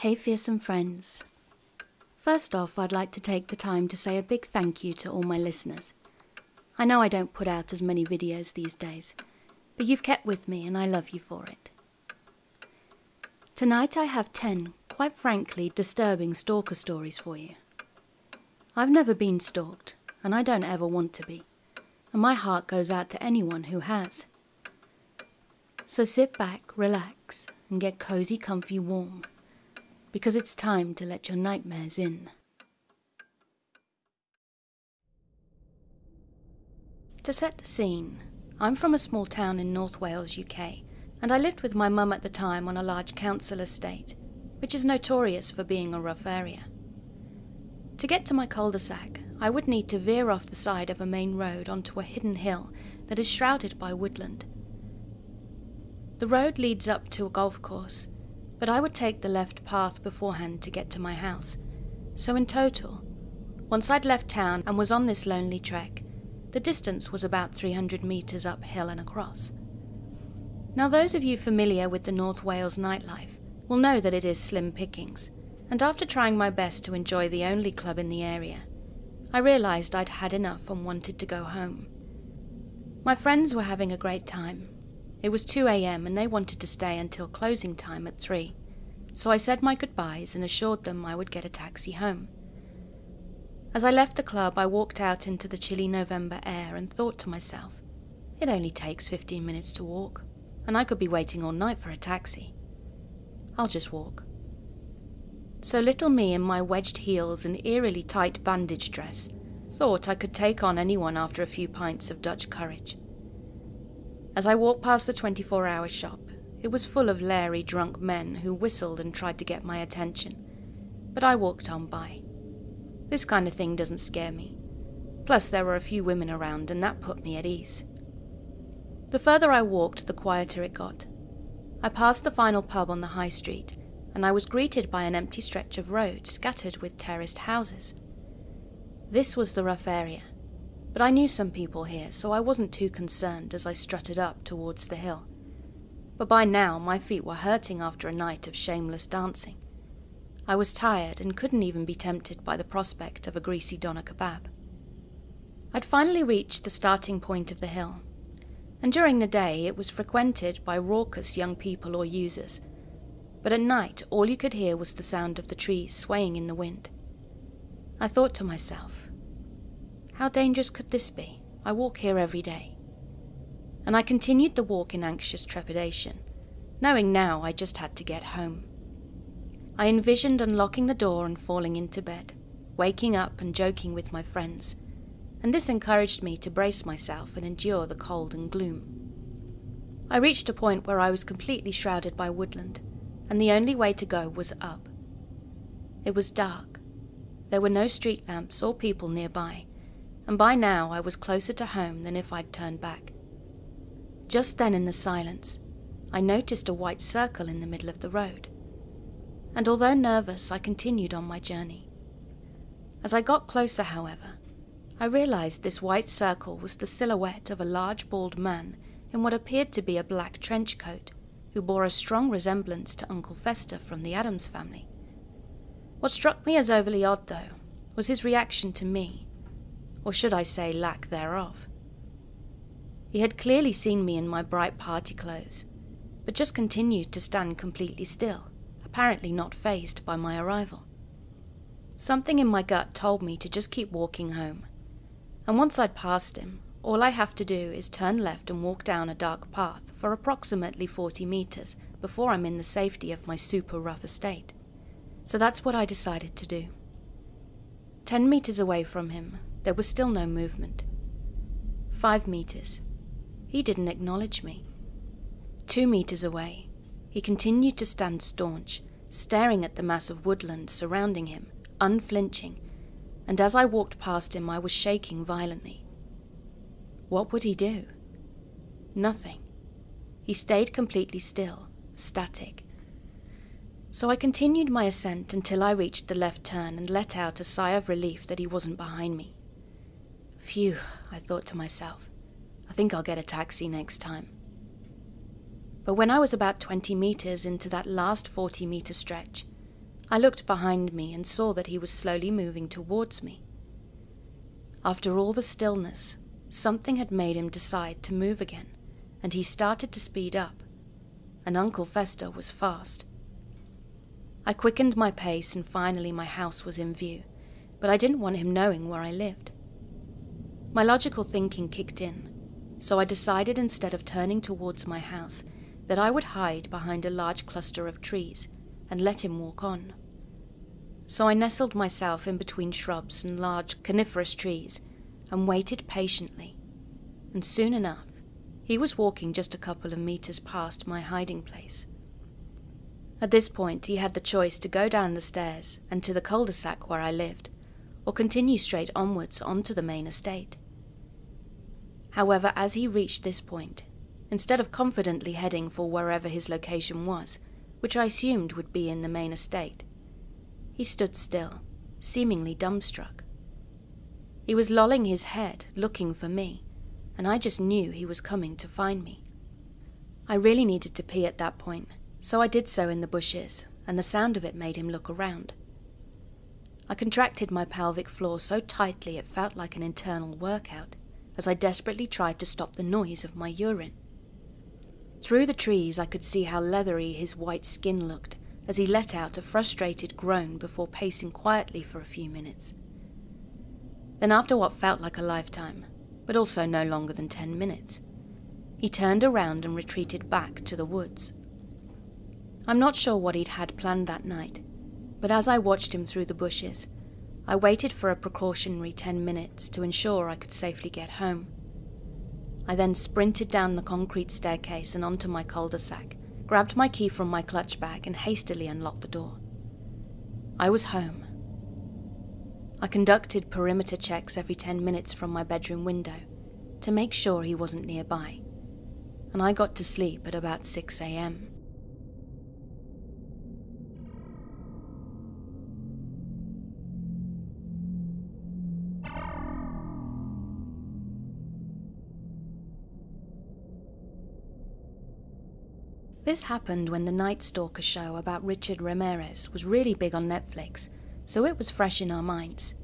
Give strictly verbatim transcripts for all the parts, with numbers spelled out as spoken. Hey fearsome friends. First off, I'd like to take the time to say a big thank you to all my listeners. I know I don't put out as many videos these days, but you've kept with me and I love you for it. Tonight I have ten, quite frankly, disturbing stalker stories for you. I've never been stalked, and I don't ever want to be, and my heart goes out to anyone who has. So sit back, relax, and get cozy, comfy, warm, because it's time to let your nightmares in. To set the scene, I'm from a small town in North Wales, U K, and I lived with my mum at the time on a large council estate, which is notorious for being a rough area. To get to my cul-de-sac, I would need to veer off the side of a main road onto a hidden hill that is shrouded by woodland. The road leads up to a golf course, but I would take the left path beforehand to get to my house. So in total, once I'd left town and was on this lonely trek, the distance was about three hundred metres uphill and across. Now those of you familiar with the North Wales nightlife will know that it is slim pickings, and after trying my best to enjoy the only club in the area, I realised I'd had enough and wanted to go home. My friends were having a great time. It was two a m and they wanted to stay until closing time at three, so I said my goodbyes and assured them I would get a taxi home. As I left the club, I walked out into the chilly November air and thought to myself, it only takes fifteen minutes to walk, and I could be waiting all night for a taxi. I'll just walk. So little me in my wedged heels and eerily tight bandage dress thought I could take on anyone after a few pints of Dutch courage. As I walked past the twenty-four hour shop, it was full of leery drunk men who whistled and tried to get my attention, but I walked on by. This kind of thing doesn't scare me. Plus there were a few women around and that put me at ease. The further I walked, the quieter it got. I passed the final pub on the high street, and I was greeted by an empty stretch of road scattered with terraced houses. This was the rough area, but I knew some people here, so I wasn't too concerned as I strutted up towards the hill. But by now, my feet were hurting after a night of shameless dancing. I was tired and couldn't even be tempted by the prospect of a greasy doner kebab. I'd finally reached the starting point of the hill, and during the day it was frequented by raucous young people or users, but at night all you could hear was the sound of the trees swaying in the wind. I thought to myself, how dangerous could this be? I walk here every day. And I continued the walk in anxious trepidation, knowing now I just had to get home. I envisioned unlocking the door and falling into bed, waking up and joking with my friends, and this encouraged me to brace myself and endure the cold and gloom. I reached a point where I was completely shrouded by woodland, and the only way to go was up. It was dark. There were no street lamps or people nearby, and by now I was closer to home than if I'd turned back. Just then in the silence, I noticed a white circle in the middle of the road, and although nervous, I continued on my journey. As I got closer, however, I realized this white circle was the silhouette of a large bald man in what appeared to be a black trench coat, who bore a strong resemblance to Uncle Fester from the Adams family. What struck me as overly odd, though, was his reaction to me, or should I say lack thereof. He had clearly seen me in my bright party clothes, but just continued to stand completely still, apparently not fazed by my arrival. Something in my gut told me to just keep walking home, and once I'd passed him, all I have to do is turn left and walk down a dark path for approximately forty metres before I'm in the safety of my super rough estate. So that's what I decided to do. Ten metres away from him, there was still no movement. Five metres. He didn't acknowledge me. Two metres away, he continued to stand staunch, staring at the mass of woodland surrounding him, unflinching, and as I walked past him I was shaking violently. What would he do? Nothing. He stayed completely still, static. So I continued my ascent until I reached the left turn and let out a sigh of relief that he wasn't behind me. Phew, I thought to myself. I think I'll get a taxi next time. But when I was about twenty metres into that last forty metre stretch, I looked behind me and saw that he was slowly moving towards me. After all the stillness, something had made him decide to move again, and he started to speed up, and Uncle Fester was fast. I quickened my pace and finally my house was in view, but I didn't want him knowing where I lived. My logical thinking kicked in, so I decided instead of turning towards my house that I would hide behind a large cluster of trees and let him walk on. So I nestled myself in between shrubs and large coniferous trees and waited patiently, and soon enough he was walking just a couple of meters past my hiding place. At this point he had the choice to go down the stairs and to the cul-de-sac where I lived, or continue straight onwards onto the main estate. However, as he reached this point, instead of confidently heading for wherever his location was, which I assumed would be in the main estate, he stood still, seemingly dumbstruck. He was lolling his head, looking for me, and I just knew he was coming to find me. I really needed to pee at that point, so I did so in the bushes, and the sound of it made him look around. I contracted my pelvic floor so tightly it felt like an internal workout, as I desperately tried to stop the noise of my urine. Through the trees I could see how leathery his white skin looked as he let out a frustrated groan before pacing quietly for a few minutes. Then after what felt like a lifetime, but also no longer than ten minutes, he turned around and retreated back to the woods. I'm not sure what he'd had planned that night, but as I watched him through the bushes, I waited for a precautionary ten minutes to ensure I could safely get home. I then sprinted down the concrete staircase and onto my cul-de-sac, grabbed my key from my clutch bag and hastily unlocked the door. I was home. I conducted perimeter checks every ten minutes from my bedroom window to make sure he wasn't nearby, and I got to sleep at about six a m This happened when the Night Stalker show about Richard Ramirez was really big on Netflix, so it was fresh in our minds.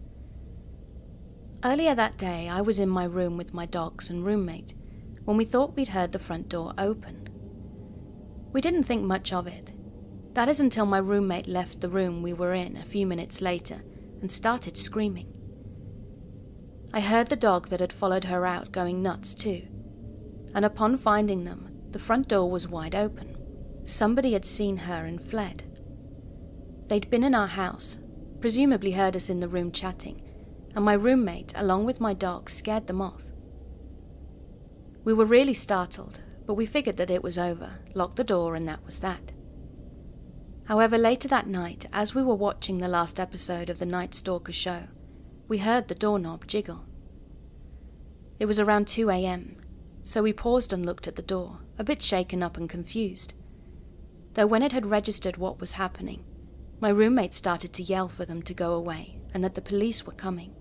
Earlier that day, I was in my room with my dogs and roommate when we thought we'd heard the front door open. We didn't think much of it. That is until my roommate left the room we were in a few minutes later and started screaming. I heard the dog that had followed her out going nuts too, and upon finding them, the front door was wide open. Somebody had seen her and fled. They'd been in our house, presumably heard us in the room chatting, and my roommate, along with my dog, scared them off. We were really startled, but we figured that it was over, locked the door, and that was that. However, later that night, as we were watching the last episode of the Night Stalker show, we heard the doorknob jiggle. It was around two a m, so we paused and looked at the door, a bit shaken up and confused. Though when it had registered what was happening, my roommate started to yell for them to go away and that the police were coming.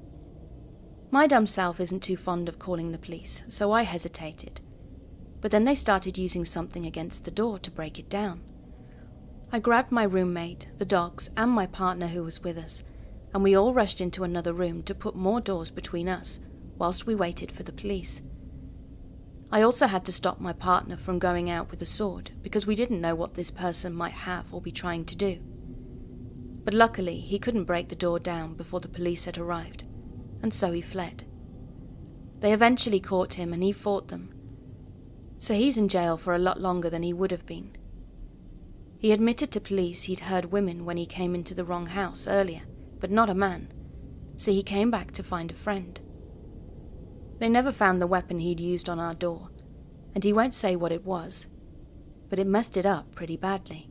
My dumb self isn't too fond of calling the police, so I hesitated. But then they started using something against the door to break it down. I grabbed my roommate, the dogs, and my partner who was with us, and we all rushed into another room to put more doors between us whilst we waited for the police. I also had to stop my partner from going out with a sword because we didn't know what this person might have or be trying to do. But luckily, he couldn't break the door down before the police had arrived, and so he fled. They eventually caught him and he fought them, so he's in jail for a lot longer than he would have been. He admitted to police he'd heard women when he came into the wrong house earlier, but not a man, so he came back to find a friend. They never found the weapon he'd used on our door, and he won't say what it was, but it messed it up pretty badly.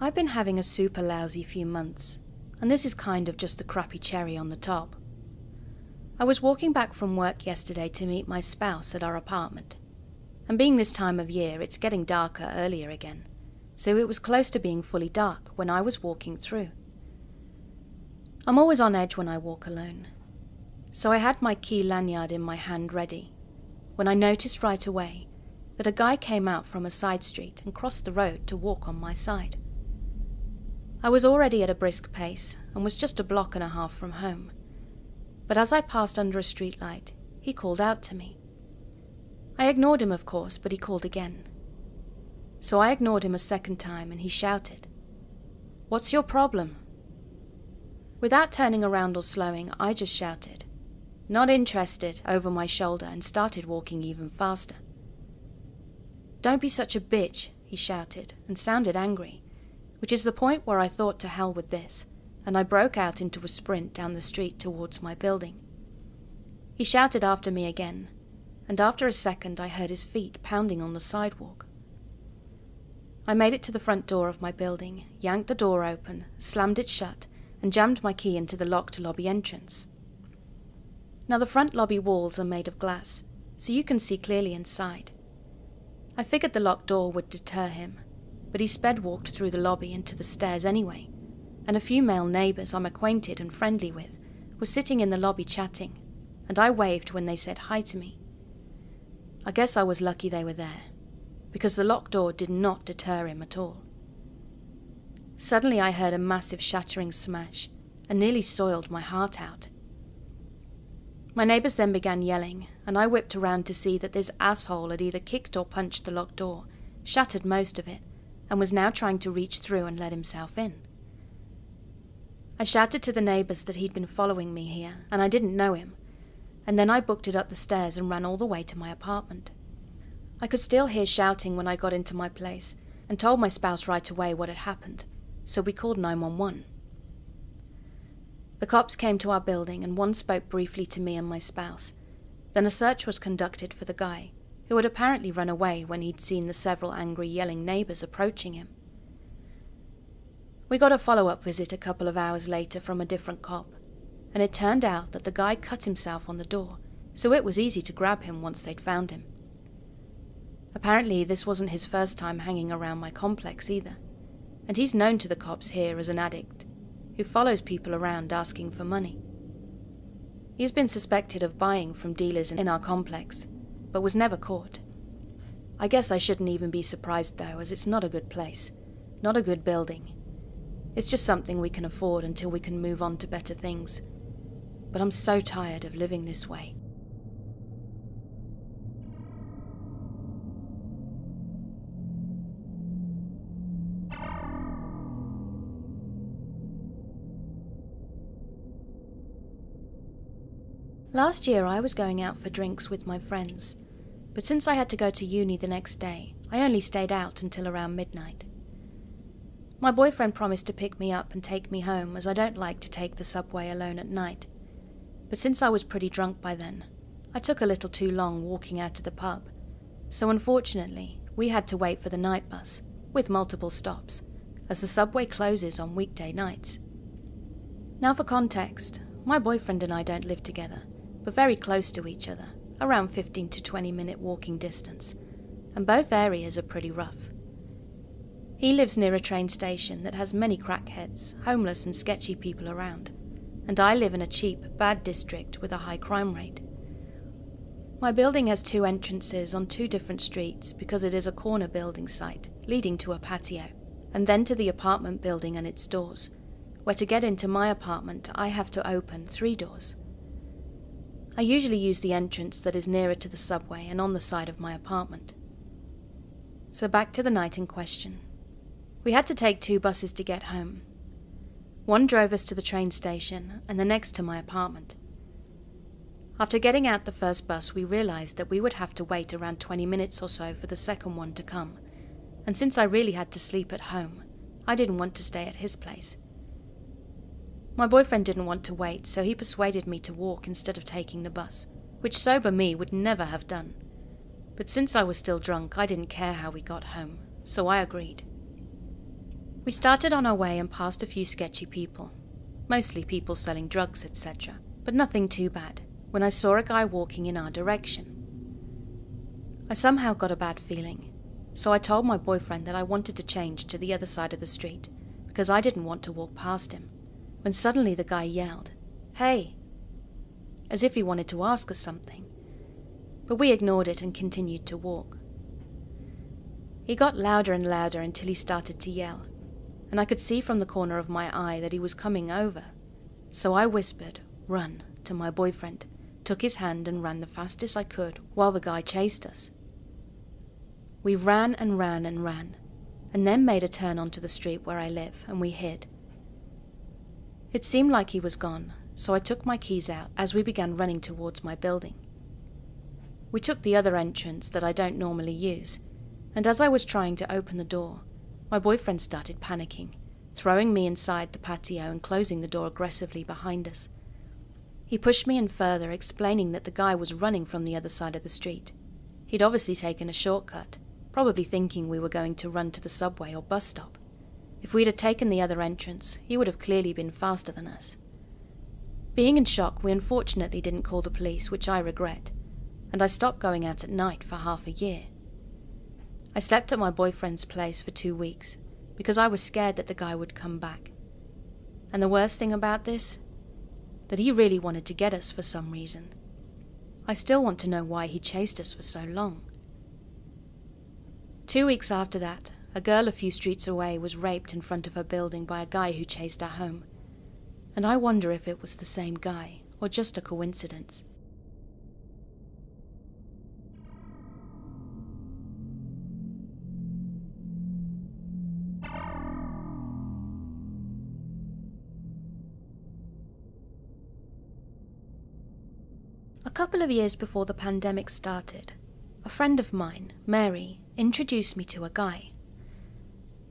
I've been having a super lousy few months, and this is kind of just the crappy cherry on the top. I was walking back from work yesterday to meet my spouse at our apartment, and being this time of year, it's getting darker earlier again, so it was close to being fully dark when I was walking through. I'm always on edge when I walk alone, so I had my key lanyard in my hand ready when I noticed right away that a guy came out from a side street and crossed the road to walk on my side. I was already at a brisk pace and was just a block and a half from home, but as I passed under a streetlight, he called out to me. I ignored him, of course, but he called again. So I ignored him a second time and he shouted, "What's your problem?" Without turning around or slowing, I just shouted, "Not interested," over my shoulder and started walking even faster. "Don't be such a bitch," he shouted and sounded angry, which is the point where I thought to hell with this, and I broke out into a sprint down the street towards my building. He shouted after me again, and after a second I heard his feet pounding on the sidewalk. I made it to the front door of my building, yanked the door open, slammed it shut, and jammed my key into the locked lobby entrance. Now the front lobby walls are made of glass, so you can see clearly inside. I figured the locked door would deter him, but he sped walked through the lobby into the stairs anyway, and a few male neighbours I'm acquainted and friendly with were sitting in the lobby chatting, and I waved when they said hi to me. I guess I was lucky they were there, because the locked door did not deter him at all. Suddenly I heard a massive shattering smash and nearly soiled my heart out. My neighbours then began yelling, and I whipped around to see that this asshole had either kicked or punched the locked door, shattered most of it, and was now trying to reach through and let himself in. I shouted to the neighbours that he'd been following me here, and I didn't know him, and then I booked it up the stairs and ran all the way to my apartment. I could still hear shouting when I got into my place and told my spouse right away what had happened, so we called nine one one. The cops came to our building and one spoke briefly to me and my spouse. Then a search was conducted for the guy, who had apparently run away when he'd seen the several angry yelling neighbours approaching him. We got a follow-up visit a couple of hours later from a different cop, and it turned out that the guy cut himself on the door, so it was easy to grab him once they'd found him. Apparently, this wasn't his first time hanging around my complex either, and he's known to the cops here as an addict who follows people around asking for money. He's been suspected of buying from dealers in our complex, but was never caught. I guess I shouldn't even be surprised though, as it's not a good place, not a good building. It's just something we can afford until we can move on to better things, but I'm so tired of living this way. Last year I was going out for drinks with my friends, but since I had to go to uni the next day, I only stayed out until around midnight. My boyfriend promised to pick me up and take me home, as I don't like to take the subway alone at night, but since I was pretty drunk by then, I took a little too long walking out to the pub, so unfortunately we had to wait for the night bus, with multiple stops, as the subway closes on weekday nights. Now for context, my boyfriend and I don't live together, but very close to each other, around fifteen to twenty minute walking distance, and both areas are pretty rough. He lives near a train station that has many crackheads, homeless and sketchy people around, and I live in a cheap, bad district with a high crime rate. My building has two entrances on two different streets because it is a corner building site leading to a patio, and then to the apartment building and its doors, where to get into my apartment I have to open three doors. I usually use the entrance that is nearer to the subway and on the side of my apartment. So back to the night in question. We had to take two buses to get home. One drove us to the train station and the next to my apartment. After getting out the first bus, we realized that we would have to wait around twenty minutes or so for the second one to come, and since I really had to sleep at home, I didn't want to stay at his place. My boyfriend didn't want to wait, so he persuaded me to walk instead of taking the bus, which sober me would never have done. But since I was still drunk, I didn't care how we got home, so I agreed. We started on our way and passed a few sketchy people, mostly people selling drugs, et cetera, but nothing too bad, when I saw a guy walking in our direction. I somehow got a bad feeling, so I told my boyfriend that I wanted to change to the other side of the street, because I didn't want to walk past him, when suddenly the guy yelled, "Hey!" as if he wanted to ask us something, but we ignored it and continued to walk. He got louder and louder until he started to yell, and I could see from the corner of my eye that he was coming over, so I whispered, "Run," to my boyfriend, took his hand and ran the fastest I could while the guy chased us. We ran and ran and ran, and then made a turn onto the street where I live, and we hid. It seemed like he was gone, so I took my keys out as we began running towards my building. We took the other entrance that I don't normally use, and as I was trying to open the door, my boyfriend started panicking, throwing me inside the patio and closing the door aggressively behind us. He pushed me in further, explaining that the guy was running from the other side of the street. He'd obviously taken a shortcut, probably thinking we were going to run to the subway or bus stop. If we'd have taken the other entrance, he would have clearly been faster than us. Being in shock, we unfortunately didn't call the police, which I regret, and I stopped going out at night for half a year. I slept at my boyfriend's place for two weeks, because I was scared that the guy would come back. And the worst thing about this, that he really wanted to get us for some reason. I still want to know why he chased us for so long. Two weeks after that, a girl a few streets away was raped in front of her building by a guy who chased her home, and I wonder if it was the same guy or just a coincidence. A couple of years before the pandemic started, a friend of mine, Mary, introduced me to a guy.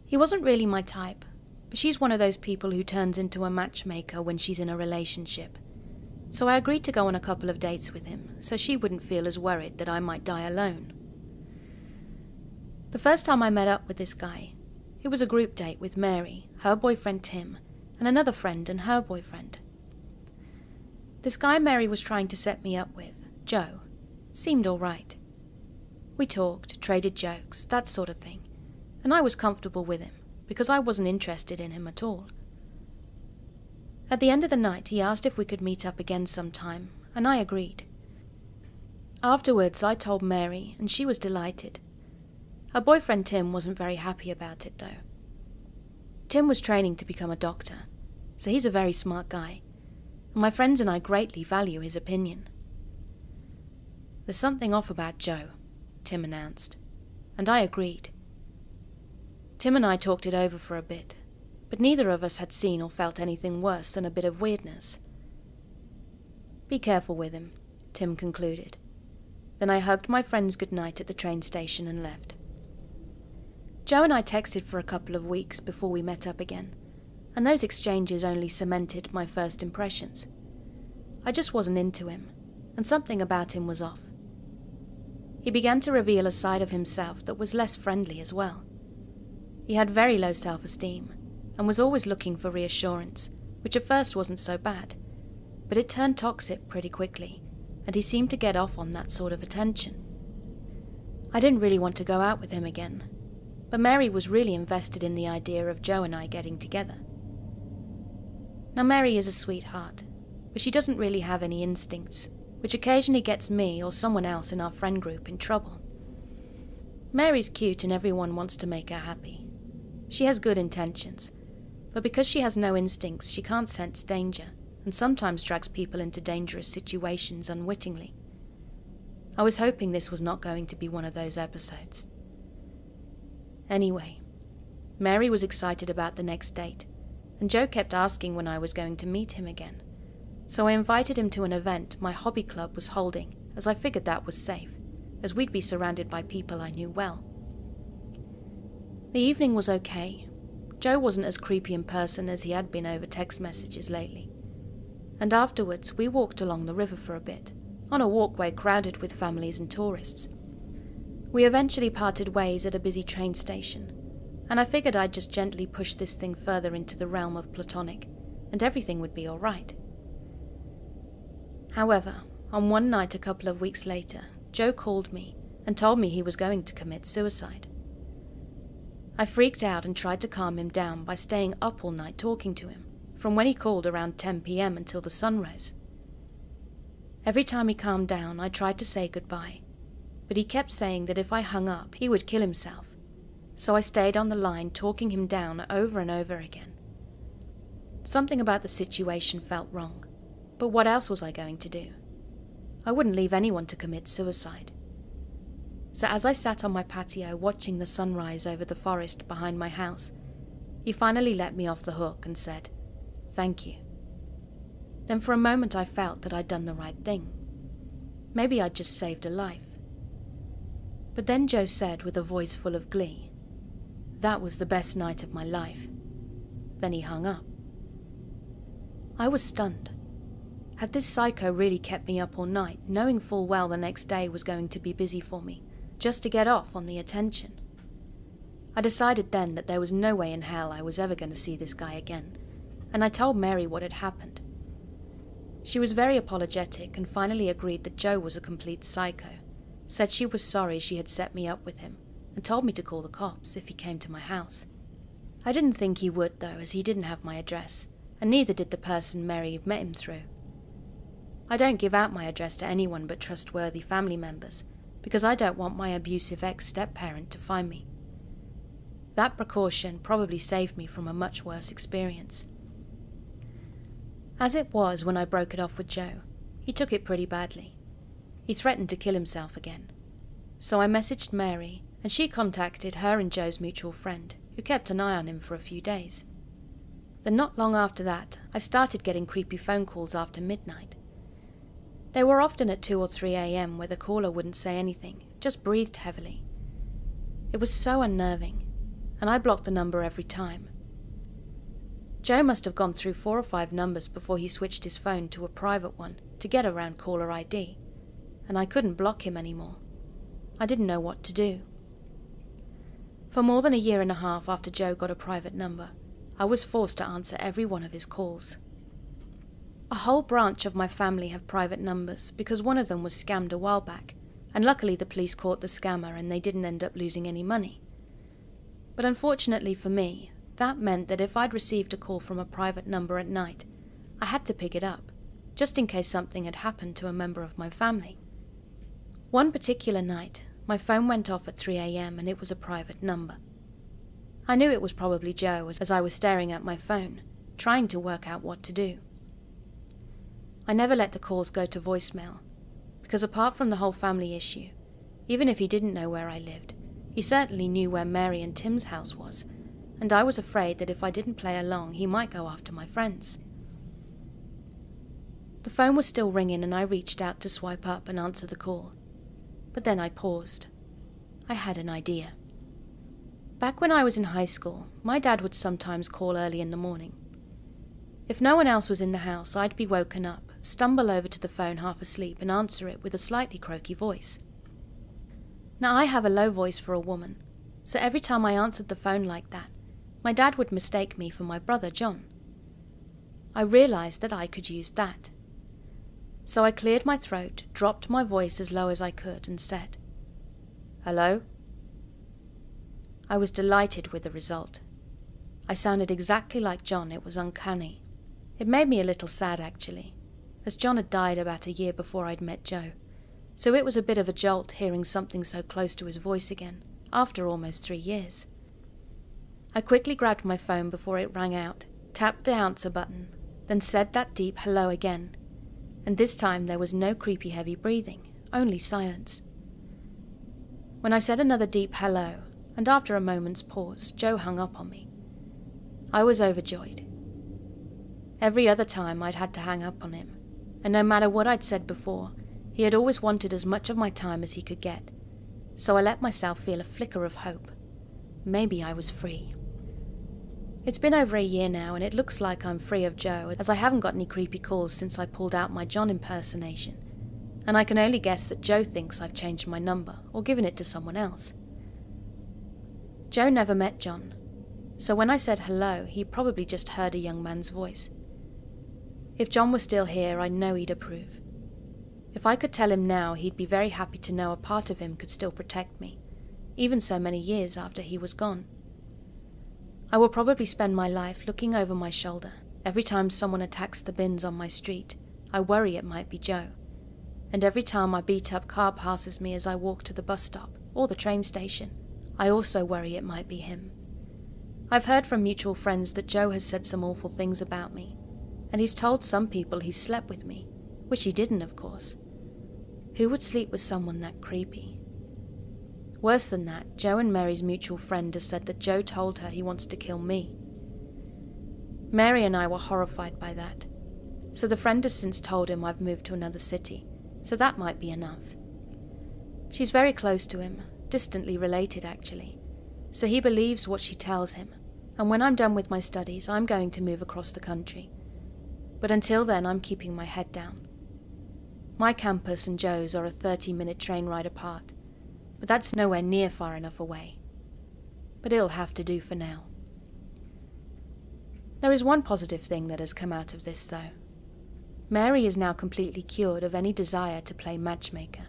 He wasn't really my type, but she's one of those people who turns into a matchmaker when she's in a relationship. So I agreed to go on a couple of dates with him, so she wouldn't feel as worried that I might die alone. The first time I met up with this guy, it was a group date with Mary, her boyfriend Tim, and another friend and her boyfriend. This guy Mary was trying to set me up with, Joe, seemed all right. We talked, traded jokes, that sort of thing, and I was comfortable with him, because I wasn't interested in him at all. At the end of the night, he asked if we could meet up again sometime, and I agreed. Afterwards, I told Mary, and she was delighted. Her boyfriend Tim wasn't very happy about it, though. Tim was training to become a doctor, so he's a very smart guy, and my friends and I greatly value his opinion. "There's something off about Joe," Tim announced, and I agreed. Tim and I talked it over for a bit, but neither of us had seen or felt anything worse than a bit of weirdness. "Be careful with him," Tim concluded. Then I hugged my friends goodnight at the train station and left. Joe and I texted for a couple of weeks before we met up again, and those exchanges only cemented my first impressions. I just wasn't into him, and something about him was off. He began to reveal a side of himself that was less friendly as well. He had very low self-esteem, and was always looking for reassurance, which at first wasn't so bad, but it turned toxic pretty quickly, and he seemed to get off on that sort of attention. I didn't really want to go out with him again, but Mary was really invested in the idea of Joe and I getting together. Now Mary is a sweetheart, but she doesn't really have any instincts, which occasionally gets me or someone else in our friend group in trouble. Mary's cute and everyone wants to make her happy. She has good intentions, but because she has no instincts, she can't sense danger, and sometimes drags people into dangerous situations unwittingly. I was hoping this was not going to be one of those episodes. Anyway, Mary was excited about the next date, and Joe kept asking when I was going to meet him again. So I invited him to an event my hobby club was holding, as I figured that was safe, as we'd be surrounded by people I knew well. The evening was okay. Joe wasn't as creepy in person as he had been over text messages lately. And afterwards, we walked along the river for a bit, on a walkway crowded with families and tourists. We eventually parted ways at a busy train station, and I figured I'd just gently push this thing further into the realm of platonic, and everything would be all right. However, on one night a couple of weeks later, Joe called me and told me he was going to commit suicide. I freaked out and tried to calm him down by staying up all night talking to him, from when he called around ten p m until the sun rose. Every time he calmed down, I tried to say goodbye, but he kept saying that if I hung up, he would kill himself, so I stayed on the line talking him down over and over again. Something about the situation felt wrong, but what else was I going to do? I wouldn't leave anyone to commit suicide. So as I sat on my patio watching the sunrise over the forest behind my house, he finally let me off the hook and said, "Thank you." Then for a moment I felt that I'd done the right thing. Maybe I'd just saved a life. But then Joe said with a voice full of glee, "That was the best night of my life." Then he hung up. I was stunned. Had this psycho really kept me up all night, knowing full well the next day was going to be busy for me, just to get off on the attention? I decided then that there was no way in hell I was ever going to see this guy again, and I told Mary what had happened. She was very apologetic and finally agreed that Joe was a complete psycho, said she was sorry she had set me up with him, and told me to call the cops if he came to my house. I didn't think he would though, as he didn't have my address, and neither did the person Mary met him through. I don't give out my address to anyone but trustworthy family members, because I don't want my abusive ex-step-parent to find me. That precaution probably saved me from a much worse experience. As it was, when I broke it off with Joe, he took it pretty badly. He threatened to kill himself again. So I messaged Mary, and she contacted her and Joe's mutual friend, who kept an eye on him for a few days. Then not long after that, I started getting creepy phone calls after midnight. They were often at two or three a m where the caller wouldn't say anything, just breathed heavily. It was so unnerving, and I blocked the number every time. Joe must have gone through four or five numbers before he switched his phone to a private one to get around caller I D, and I couldn't block him anymore. I didn't know what to do. For more than a year and a half after Joe got a private number, I was forced to answer every one of his calls. A whole branch of my family have private numbers because one of them was scammed a while back, and luckily the police caught the scammer and they didn't end up losing any money. But unfortunately for me, that meant that if I'd received a call from a private number at night, I had to pick it up, just in case something had happened to a member of my family. One particular night, my phone went off at three a m and it was a private number. I knew it was probably Joe as I was staring at my phone, trying to work out what to do. I never let the calls go to voicemail, because apart from the whole family issue, even if he didn't know where I lived, he certainly knew where Mary and Tim's house was, and I was afraid that if I didn't play along, he might go after my friends. The phone was still ringing and I reached out to swipe up and answer the call, but then I paused. I had an idea. Back when I was in high school, my dad would sometimes call early in the morning. If no one else was in the house, I'd be woken up, stumble over to the phone half asleep and answer it with a slightly croaky voice. Now I have a low voice for a woman, so every time I answered the phone like that, my dad would mistake me for my brother John. I realized that I could use that. So I cleared my throat, dropped my voice as low as I could and said, "Hello?" I was delighted with the result. I sounded exactly like John, it was uncanny. It made me a little sad actually, as John had died about a year before I'd met Joe, so it was a bit of a jolt hearing something so close to his voice again, after almost three years. I quickly grabbed my phone before it rang out, tapped the answer button, then said that deep hello again, and this time there was no creepy heavy breathing, only silence. When I said another deep hello, and after a moment's pause, Joe hung up on me. I was overjoyed. Every other time I'd had to hang up on him, and no matter what I'd said before, he had always wanted as much of my time as he could get, so I let myself feel a flicker of hope. Maybe I was free. It's been over a year now and it looks like I'm free of Joe, as I haven't got any creepy calls since I pulled out my John impersonation, and I can only guess that Joe thinks I've changed my number or given it to someone else. Joe never met John, so when I said hello, he probably just heard a young man's voice. If John were still here, I know he'd approve. If I could tell him now, he'd be very happy to know a part of him could still protect me, even so many years after he was gone. I will probably spend my life looking over my shoulder Every time someone attacks the bins on my street, I worry it might be Joe. And every time my beat-up car passes me as I walk to the bus stop or the train station, I also worry it might be him. I've heard from mutual friends that Joe has said some awful things about me, and he's told some people he slept with me, which he didn't, of course. Who would sleep with someone that creepy? Worse than that, Joe and Mary's mutual friend has said that Joe told her he wants to kill me. Mary and I were horrified by that, so the friend has since told him I've moved to another city, so that might be enough. She's very close to him, distantly related actually, so he believes what she tells him, and when I'm done with my studies, I'm going to move across the country. But until then, I'm keeping my head down. My campus and Joe's are a thirty-minute train ride apart, but that's nowhere near far enough away. But it'll have to do for now. There is one positive thing that has come out of this, though. Mary is now completely cured of any desire to play matchmaker.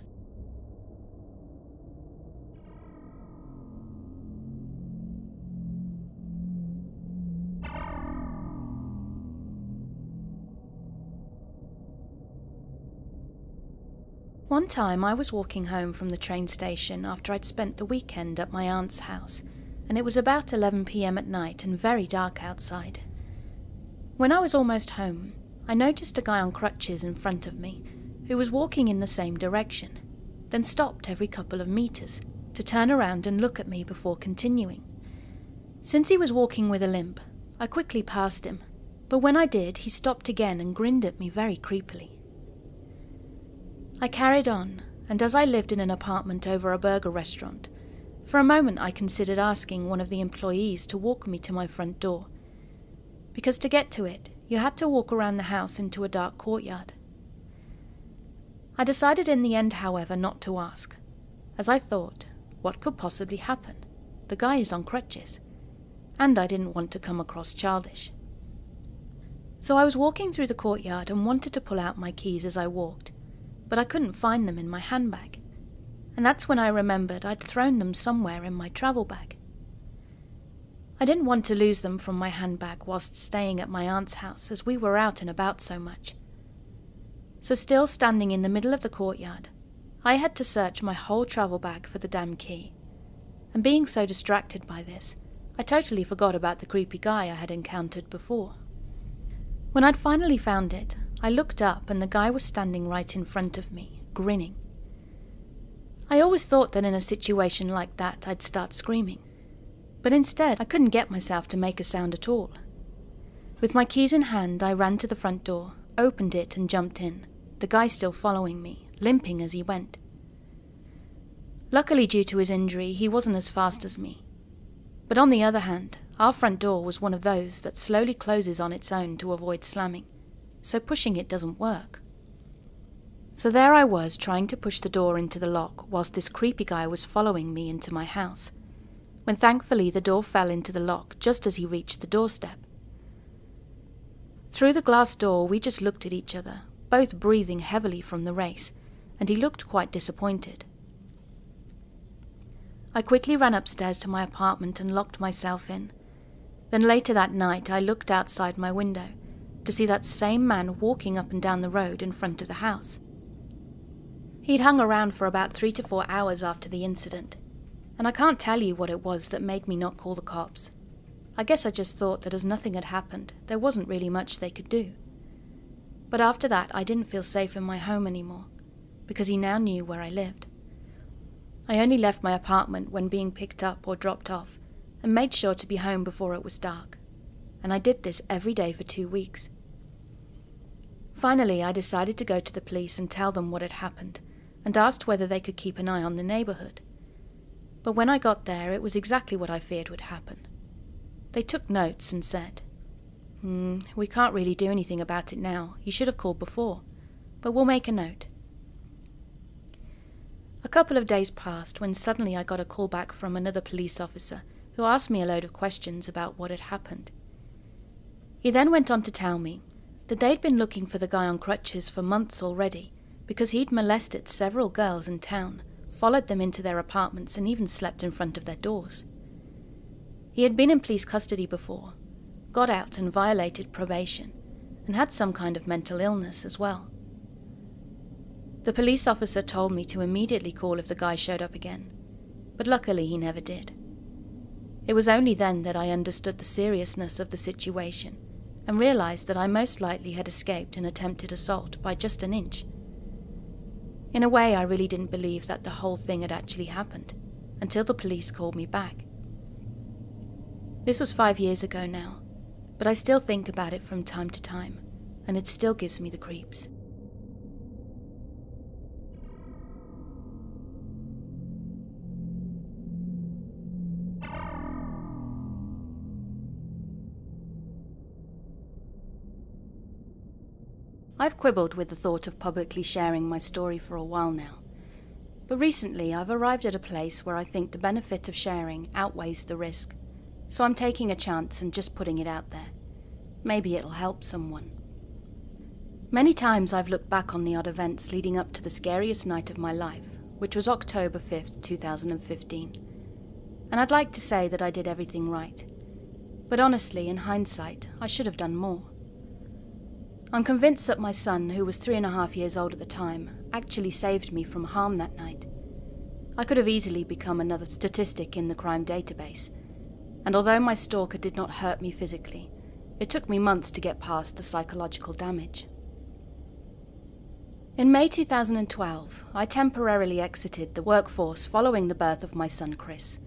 One time I was walking home from the train station after I'd spent the weekend at my aunt's house, and it was about eleven p m at night and very dark outside. When I was almost home, I noticed a guy on crutches in front of me who was walking in the same direction, then stopped every couple of meters to turn around and look at me before continuing. Since he was walking with a limp, I quickly passed him, but when I did, he stopped again and grinned at me very creepily. I carried on, and as I lived in an apartment over a burger restaurant, for a moment I considered asking one of the employees to walk me to my front door, because to get to it, you had to walk around the house into a dark courtyard. I decided in the end, however, not to ask, as I thought, what could possibly happen? The guy is on crutches, and I didn't want to come across childish. So I was walking through the courtyard and wanted to pull out my keys as I walked, but I couldn't find them in my handbag, and that's when I remembered I'd thrown them somewhere in my travel bag. I didn't want to lose them from my handbag whilst staying at my aunt's house as we were out and about so much. So still standing in the middle of the courtyard, I had to search my whole travel bag for the damn key, and being so distracted by this, I totally forgot about the creepy guy I had encountered before. When I'd finally found it, I looked up and the guy was standing right in front of me, grinning. I always thought that in a situation like that I'd start screaming, but instead I couldn't get myself to make a sound at all. With my keys in hand, I ran to the front door, opened it and jumped in, the guy still following me, limping as he went. Luckily, due to his injury, he wasn't as fast as me. But on the other hand, our front door was one of those that slowly closes on its own to avoid slamming, so pushing it doesn't work. So there I was, trying to push the door into the lock whilst this creepy guy was following me into my house, when thankfully the door fell into the lock just as he reached the doorstep. Through the glass door we just looked at each other, both breathing heavily from the race, and he looked quite disappointed. I quickly ran upstairs to my apartment and locked myself in. Then later that night I looked outside my window to see that same man walking up and down the road in front of the house. He'd hung around for about three to four hours after the incident, and I can't tell you what it was that made me not call the cops. I guess I just thought that as nothing had happened, there wasn't really much they could do. But after that, I didn't feel safe in my home anymore, because he now knew where I lived. I only left my apartment when being picked up or dropped off, and made sure to be home before it was dark, and I did this every day for two weeks. Finally, I decided to go to the police and tell them what had happened, and asked whether they could keep an eye on the neighborhood. But when I got there, it was exactly what I feared would happen. They took notes and said, Hmm, we can't really do anything about it now. You should have called before, but we'll make a note. A couple of days passed when suddenly I got a call back from another police officer who asked me a load of questions about what had happened. He then went on to tell me that they'd been looking for the guy on crutches for months already, because he'd molested several girls in town, followed them into their apartments and even slept in front of their doors. He had been in police custody before, got out and violated probation, and had some kind of mental illness as well. The police officer told me to immediately call if the guy showed up again, but luckily he never did. It was only then that I understood the seriousness of the situation and realized that I most likely had escaped an attempted assault by just an inch. In a way, I really didn't believe that the whole thing had actually happened until the police called me back. This was five years ago now, but I still think about it from time to time, and it still gives me the creeps. I've quibbled with the thought of publicly sharing my story for a while now, but recently I've arrived at a place where I think the benefit of sharing outweighs the risk, so I'm taking a chance and just putting it out there. Maybe it'll help someone. Many times I've looked back on the odd events leading up to the scariest night of my life, which was October fifth, two thousand fifteen, and I'd like to say that I did everything right, but honestly, in hindsight, I should have done more. I'm convinced that my son, who was three and a half years old at the time, actually saved me from harm that night. I could have easily become another statistic in the crime database, and although my stalker did not hurt me physically, it took me months to get past the psychological damage. In May two thousand twelve, I temporarily exited the workforce following the birth of my son Chris.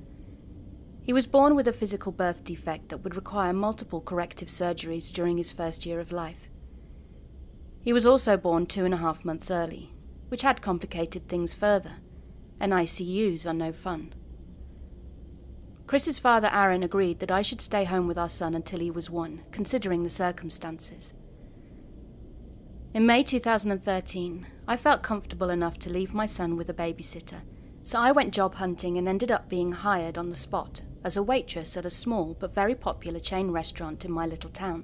He was born with a physical birth defect that would require multiple corrective surgeries during his first year of life. He was also born two and a half months early, which had complicated things further, and I C Us are no fun. Chris's father Aaron agreed that I should stay home with our son until he was one, considering the circumstances. In May two thousand thirteen, I felt comfortable enough to leave my son with a babysitter, so I went job hunting and ended up being hired on the spot as a waitress at a small but very popular chain restaurant in my little town.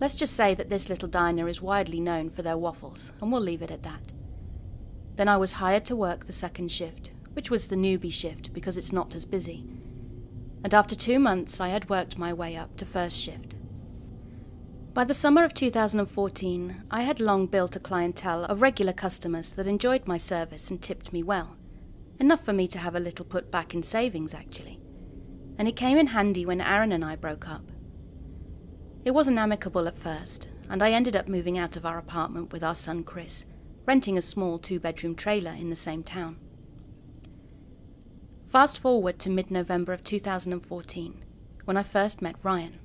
Let's just say that this little diner is widely known for their waffles, and we'll leave it at that. Then I was hired to work the second shift, which was the newbie shift because it's not as busy. And after two months, I had worked my way up to first shift. By the summer of two thousand fourteen, I had long built a clientele of regular customers that enjoyed my service and tipped me well, enough for me to have a little put back in savings actually. And it came in handy when Aaron and I broke up. It wasn't amicable at first, and I ended up moving out of our apartment with our son Chris, renting a small two-bedroom trailer in the same town. Fast forward to mid-November of two thousand fourteen, when I first met Ryan.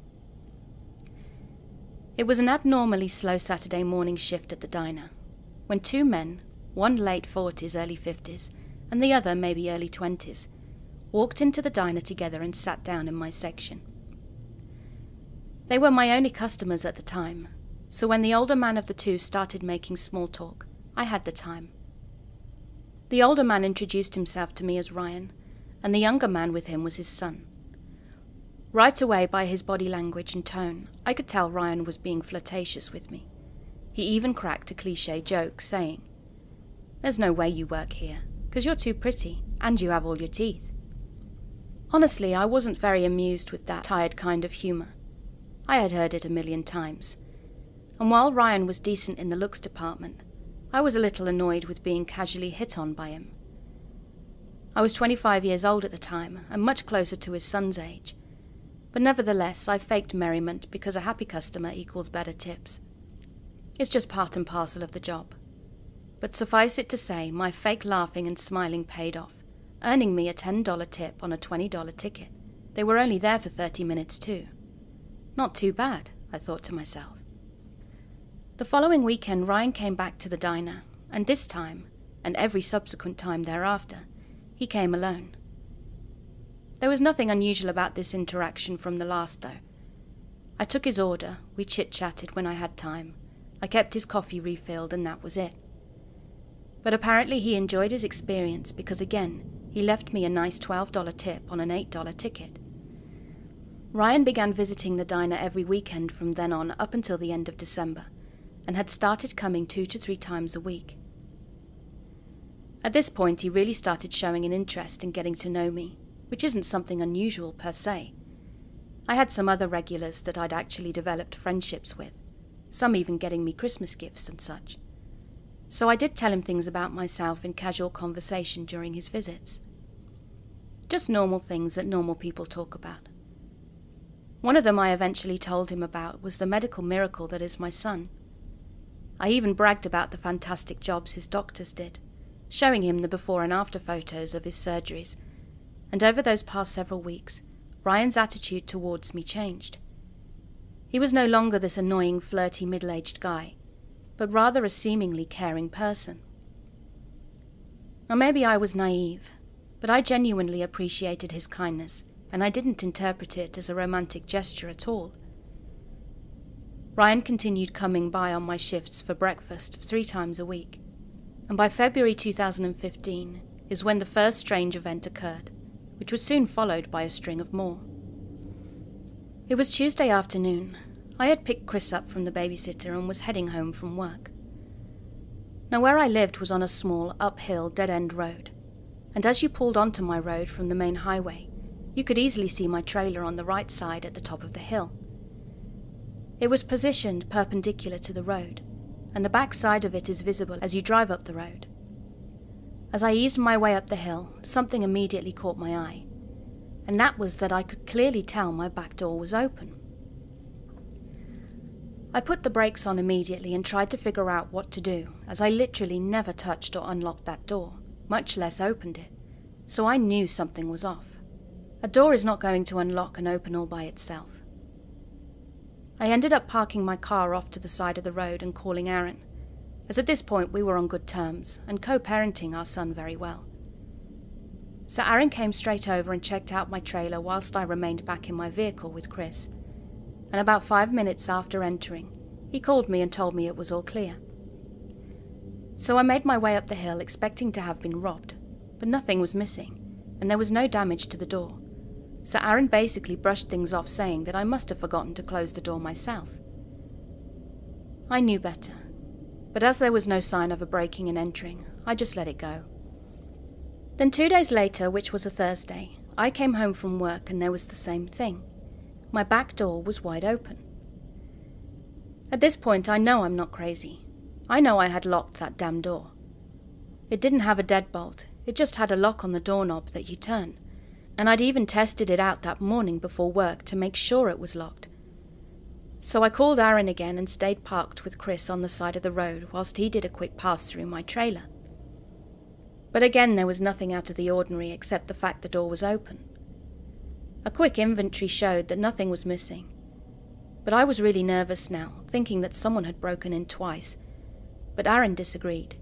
It was an abnormally slow Saturday morning shift at the diner, when two men, one late forties, early fifties, and the other maybe early twenties, walked into the diner together and sat down in my section. They were my only customers at the time, so when the older man of the two started making small talk, I had the time. The older man introduced himself to me as Ryan, and the younger man with him was his son. Right away, by his body language and tone, I could tell Ryan was being flirtatious with me. He even cracked a cliché joke, saying, "There's no way you work here, 'cause you're too pretty, and you have all your teeth." Honestly, I wasn't very amused with that tired kind of humour. I had heard it a million times, and while Ryan was decent in the looks department, I was a little annoyed with being casually hit on by him. I was twenty-five years old at the time, and much closer to his son's age, but nevertheless I faked merriment because a happy customer equals better tips. It's just part and parcel of the job. But suffice it to say, my fake laughing and smiling paid off, earning me a ten dollar tip on a twenty dollar ticket. They were only there for thirty minutes too. Not too bad, I thought to myself. The following weekend, Ryan came back to the diner, and this time, and every subsequent time thereafter, he came alone. There was nothing unusual about this interaction from the last, though. I took his order, we chit-chatted when I had time, I kept his coffee refilled, and that was it. But apparently he enjoyed his experience because, again, he left me a nice twelve dollar tip on an eight dollar ticket. Ryan began visiting the diner every weekend from then on up until the end of December, and had started coming two to three times a week. At this point, he really started showing an interest in getting to know me, which isn't something unusual per se. I had some other regulars that I'd actually developed friendships with, some even getting me Christmas gifts and such. So I did tell him things about myself in casual conversation during his visits. Just normal things that normal people talk about. One of them I eventually told him about was the medical miracle that is my son. I even bragged about the fantastic jobs his doctors did, showing him the before and after photos of his surgeries, and over those past several weeks, Ryan's attitude towards me changed. He was no longer this annoying, flirty, middle-aged guy, but rather a seemingly caring person. Now maybe I was naive, but I genuinely appreciated his kindness, and I didn't interpret it as a romantic gesture at all. Ryan continued coming by on my shifts for breakfast three times a week, and by February two thousand fifteen is when the first strange event occurred, which was soon followed by a string of more. It was Tuesday afternoon. I had picked Chris up from the babysitter and was heading home from work. Now where I lived was on a small, uphill, dead-end road, and as you pulled onto my road from the main highway, you could easily see my trailer on the right side at the top of the hill. It was positioned perpendicular to the road, and the back side of it is visible as you drive up the road. As I eased my way up the hill, something immediately caught my eye, and that was that I could clearly tell my back door was open. I put the brakes on immediately and tried to figure out what to do, as I literally never touched or unlocked that door, much less opened it, so I knew something was off. A door is not going to unlock and open all by itself. I ended up parking my car off to the side of the road and calling Aaron, as at this point we were on good terms and co-parenting our son very well. So Aaron came straight over and checked out my trailer whilst I remained back in my vehicle with Chris. And about five minutes after entering, he called me and told me it was all clear. So I made my way up the hill expecting to have been robbed, but nothing was missing, and there was no damage to the door, so Aaron basically brushed things off saying that I must have forgotten to close the door myself. I knew better, but as there was no sign of a breaking and entering, I just let it go. Then two days later, which was a Thursday, I came home from work and there was the same thing. My back door was wide open. At this point, I know I'm not crazy. I know I had locked that damn door. It didn't have a deadbolt, it just had a lock on the doorknob that you turn, and I'd even tested it out that morning before work to make sure it was locked. So I called Aaron again and stayed parked with Chris on the side of the road whilst he did a quick pass through my trailer. But again, there was nothing out of the ordinary except the fact the door was open. A quick inventory showed that nothing was missing, but I was really nervous now, thinking that someone had broken in twice, but Aaron disagreed.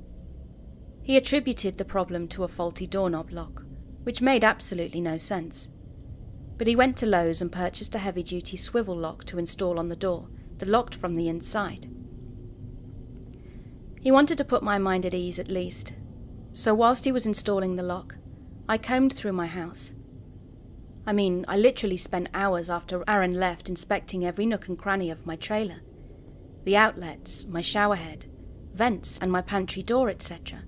He attributed the problem to a faulty doorknob lock, which made absolutely no sense, but he went to Lowe's and purchased a heavy-duty swivel lock to install on the door that locked from the inside. He wanted to put my mind at ease at least, so whilst he was installing the lock, I combed through my house. I mean, I literally spent hours after Aaron left inspecting every nook and cranny of my trailer, the outlets, my showerhead, vents and my pantry door, et cetera,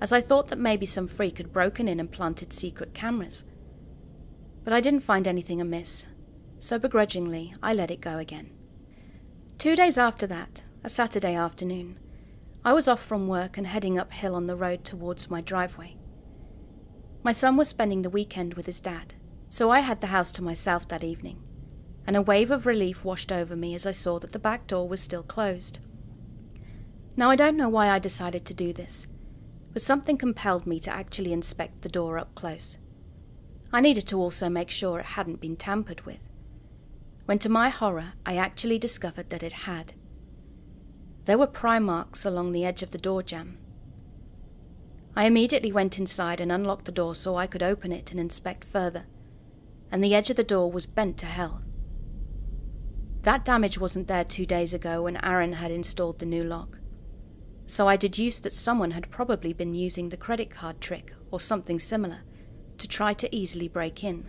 as I thought that maybe some freak had broken in and planted secret cameras. But I didn't find anything amiss, so begrudgingly I let it go again. Two days after that, a Saturday afternoon, I was off from work and heading uphill on the road towards my driveway. My son was spending the weekend with his dad, so I had the house to myself that evening, and a wave of relief washed over me as I saw that the back door was still closed. Now I don't know why I decided to do this, but something compelled me to actually inspect the door up close. I needed to also make sure it hadn't been tampered with, when to my horror I actually discovered that it had. There were pry marks along the edge of the door jamb. I immediately went inside and unlocked the door so I could open it and inspect further, and the edge of the door was bent to hell. That damage wasn't there two days ago when Aaron had installed the new lock, so I deduced that someone had probably been using the credit card trick or something similar to try to easily break in,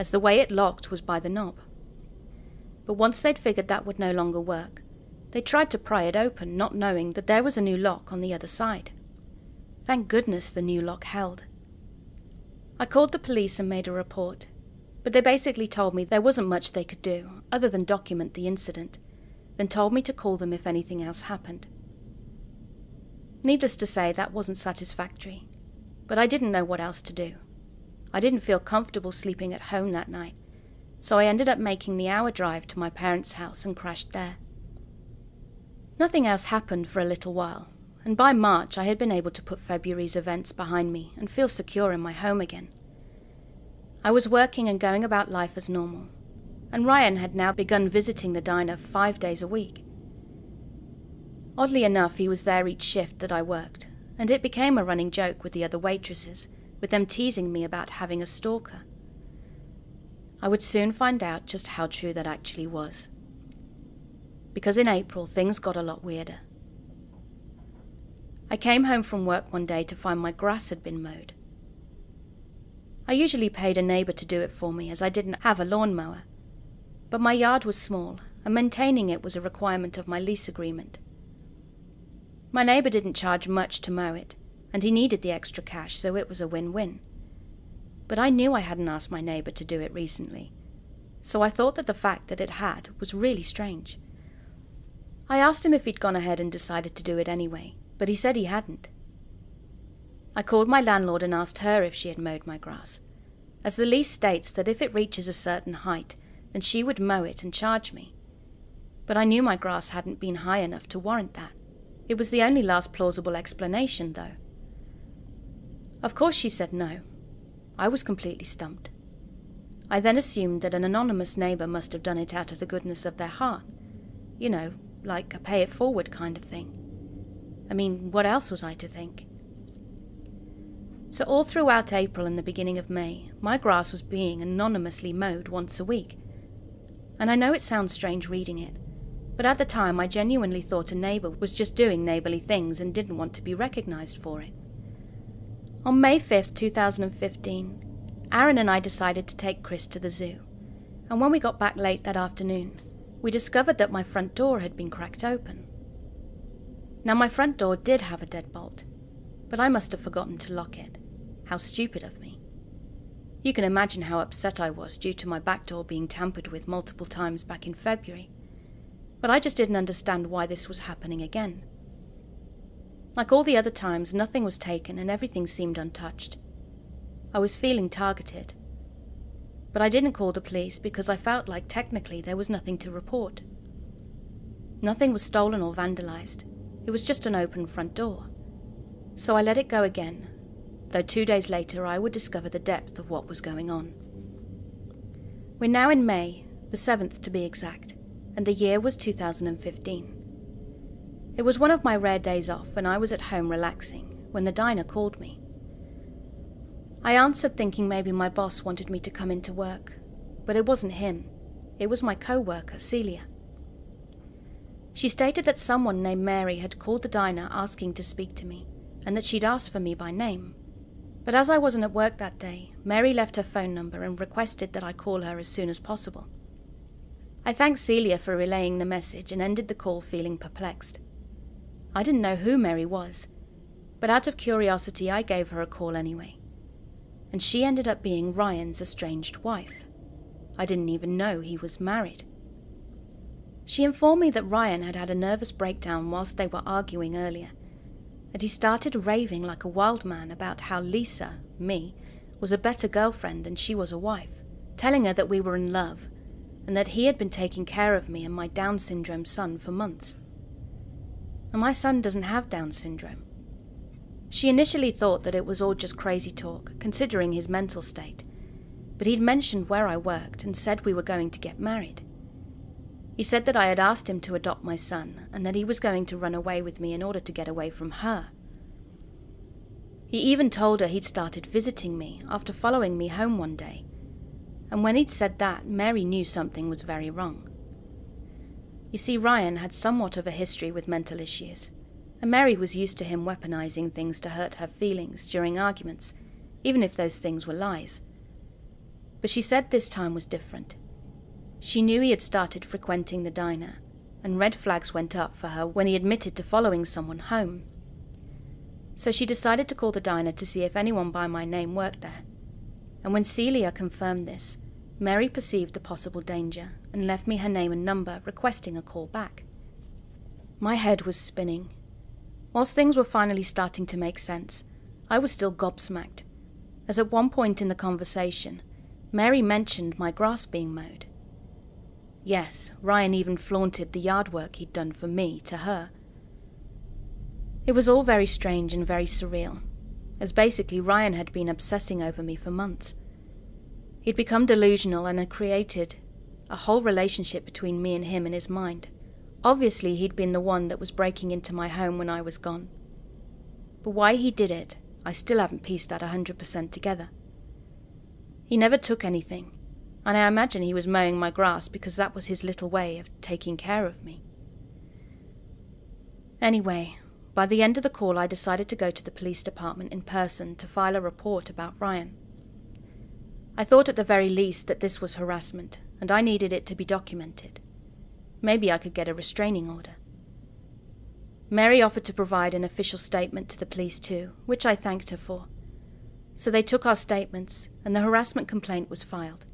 as the way it locked was by the knob. But once they'd figured that would no longer work, they tried to pry it open, not knowing that there was a new lock on the other side. Thank goodness the new lock held. I called the police and made a report, but they basically told me there wasn't much they could do other than document the incident, then told me to call them if anything else happened. Needless to say, that wasn't satisfactory, but I didn't know what else to do. I didn't feel comfortable sleeping at home that night, so I ended up making the hour drive to my parents' house and crashed there. Nothing else happened for a little while, and by March I had been able to put February's events behind me and feel secure in my home again. I was working and going about life as normal, and Ryan had now begun visiting the diner five days a week. Oddly enough, he was there each shift that I worked, and it became a running joke with the other waitresses, with them teasing me about having a stalker. I would soon find out just how true that actually was, because in April things got a lot weirder. I came home from work one day to find my grass had been mowed. I usually paid a neighbour to do it for me as I didn't have a lawnmower, but my yard was small and maintaining it was a requirement of my lease agreement. My neighbour didn't charge much to mow it, and he needed the extra cash, so it was a win-win. But I knew I hadn't asked my neighbour to do it recently, so I thought that the fact that it had was really strange. I asked him if he'd gone ahead and decided to do it anyway, but he said he hadn't. I called my landlord and asked her if she had mowed my grass, as the lease states that if it reaches a certain height, then she would mow it and charge me. But I knew my grass hadn't been high enough to warrant that. It was the only last plausible explanation, though. Of course she said no. I was completely stumped. I then assumed that an anonymous neighbour must have done it out of the goodness of their heart. You know, like a pay it forward kind of thing. I mean, what else was I to think? So all throughout April and the beginning of May, my grass was being anonymously mowed once a week. And I know it sounds strange reading it, but at the time I genuinely thought a neighbour was just doing neighbourly things and didn't want to be recognised for it. On May fifth, two thousand fifteen, Aaron and I decided to take Chris to the zoo, and when we got back late that afternoon, we discovered that my front door had been cracked open. Now my front door did have a deadbolt, but I must have forgotten to lock it. How stupid of me. You can imagine how upset I was due to my back door being tampered with multiple times back in February, but I just didn't understand why this was happening again. Like all the other times, nothing was taken and everything seemed untouched. I was feeling targeted, but I didn't call the police because I felt like technically there was nothing to report. Nothing was stolen or vandalized. It was just an open front door. So I let it go again, though two days later I would discover the depth of what was going on. We're now in May, the seventh to be exact, and the year was two thousand fifteen. It was one of my rare days off and I was at home relaxing when the diner called me. I answered thinking maybe my boss wanted me to come into work, but it wasn't him, it was my co-worker, Celia. She stated that someone named Mary had called the diner asking to speak to me, and that she'd asked for me by name. But as I wasn't at work that day, Mary left her phone number and requested that I call her as soon as possible. I thanked Celia for relaying the message and ended the call feeling perplexed. I didn't know who Mary was, but out of curiosity I gave her a call anyway, and she ended up being Ryan's estranged wife. I didn't even know he was married. She informed me that Ryan had had a nervous breakdown whilst they were arguing earlier, and he started raving like a wild man about how Lisa, me, was a better girlfriend than she was a wife, telling her that we were in love, and that he had been taking care of me and my Down syndrome son for months. And my son doesn't have Down syndrome. She initially thought that it was all just crazy talk, considering his mental state, but he'd mentioned where I worked and said we were going to get married. He said that I had asked him to adopt my son and that he was going to run away with me in order to get away from her. He even told her he'd started visiting me after following me home one day, and when he'd said that, Mary knew something was very wrong. You see, Ryan had somewhat of a history with mental issues, and Mary was used to him weaponizing things to hurt her feelings during arguments, even if those things were lies. But she said this time was different. She knew he had started frequenting the diner, and red flags went up for her when he admitted to following someone home. So she decided to call the diner to see if anyone by my name worked there, and when Celia confirmed this, Mary perceived a possible danger and left me her name and number, requesting a call back. My head was spinning. Whilst things were finally starting to make sense, I was still gobsmacked, as at one point in the conversation, Mary mentioned my grass being mowed. Yes, Ryan even flaunted the yard work he'd done for me to her. It was all very strange and very surreal, as basically Ryan had been obsessing over me for months. He'd become delusional and had created a whole relationship between me and him in his mind. Obviously, he'd been the one that was breaking into my home when I was gone. But why he did it, I still haven't pieced that one hundred percent together. He never took anything, and I imagine he was mowing my grass because that was his little way of taking care of me. Anyway, by the end of the call I decided to go to the police department in person to file a report about Ryan. I thought at the very least that this was harassment, and I needed it to be documented. Maybe I could get a restraining order. Mary offered to provide an official statement to the police too, which I thanked her for. So they took our statements, and the harassment complaint was filed.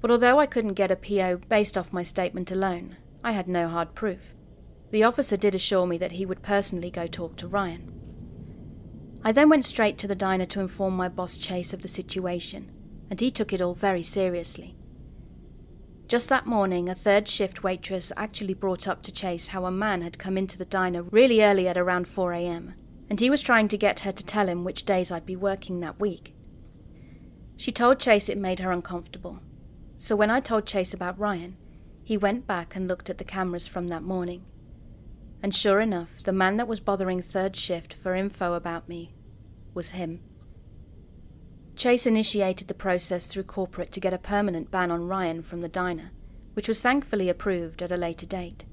But although I couldn't get a P O based off my statement alone, I had no hard proof. The officer did assure me that he would personally go talk to Ryan. I then went straight to the diner to inform my boss Chase of the situation, and he took it all very seriously. Just that morning, a third shift waitress actually brought up to Chase how a man had come into the diner really early at around four A M, and he was trying to get her to tell him which days I'd be working that week. She told Chase it made her uncomfortable, so when I told Chase about Ryan, he went back and looked at the cameras from that morning. And sure enough, the man that was bothering third shift for info about me was him. Chase initiated the process through corporate to get a permanent ban on Ryan from the diner, which was thankfully approved at a later date.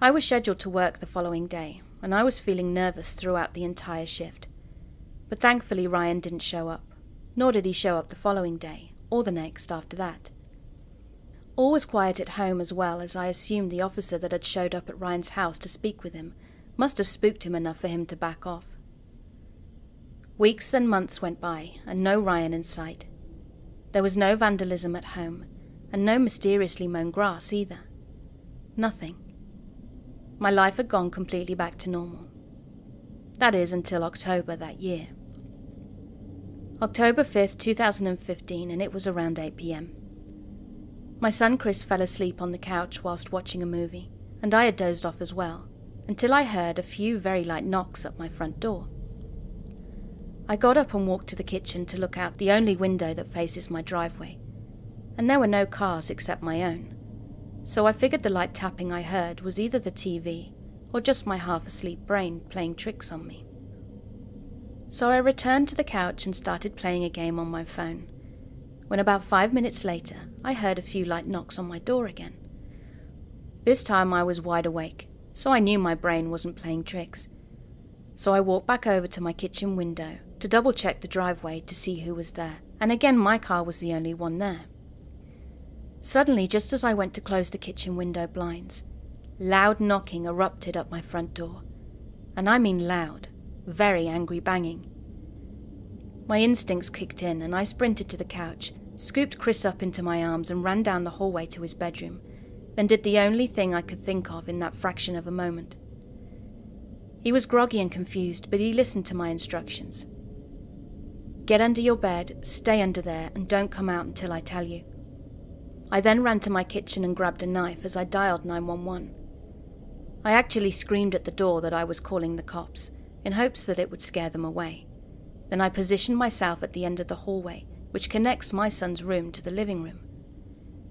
I was scheduled to work the following day, and I was feeling nervous throughout the entire shift. But thankfully Ryan didn't show up, nor did he show up the following day, or the next after that. All was quiet at home as well, as I assumed the officer that had showed up at Ryan's house to speak with him must have spooked him enough for him to back off. Weeks and months went by, and no Ryan in sight. There was no vandalism at home, and no mysteriously mown grass either. Nothing. My life had gone completely back to normal. That is, until October that year. October fifth, two thousand fifteen, and it was around eight P M. My son Chris fell asleep on the couch whilst watching a movie, and I had dozed off as well, until I heard a few very light knocks at my front door. I got up and walked to the kitchen to look out the only window that faces my driveway, and there were no cars except my own. So I figured the light tapping I heard was either the T V or just my half-asleep brain playing tricks on me. So I returned to the couch and started playing a game on my phone, when about five minutes later I heard a few light knocks on my door again. This time I was wide awake, so I knew my brain wasn't playing tricks. So I walked back over to my kitchen window to double-check the driveway to see who was there, and again my car was the only one there. Suddenly, just as I went to close the kitchen window blinds, loud knocking erupted at my front door. And I mean loud, very angry banging. My instincts kicked in and I sprinted to the couch, scooped Chris up into my arms and ran down the hallway to his bedroom, then did the only thing I could think of in that fraction of a moment. He was groggy and confused, but he listened to my instructions. Get under your bed, stay under there, and don't come out until I tell you. I then ran to my kitchen and grabbed a knife as I dialed nine one one. I actually screamed at the door that I was calling the cops, in hopes that it would scare them away. Then I positioned myself at the end of the hallway, which connects my son's room to the living room.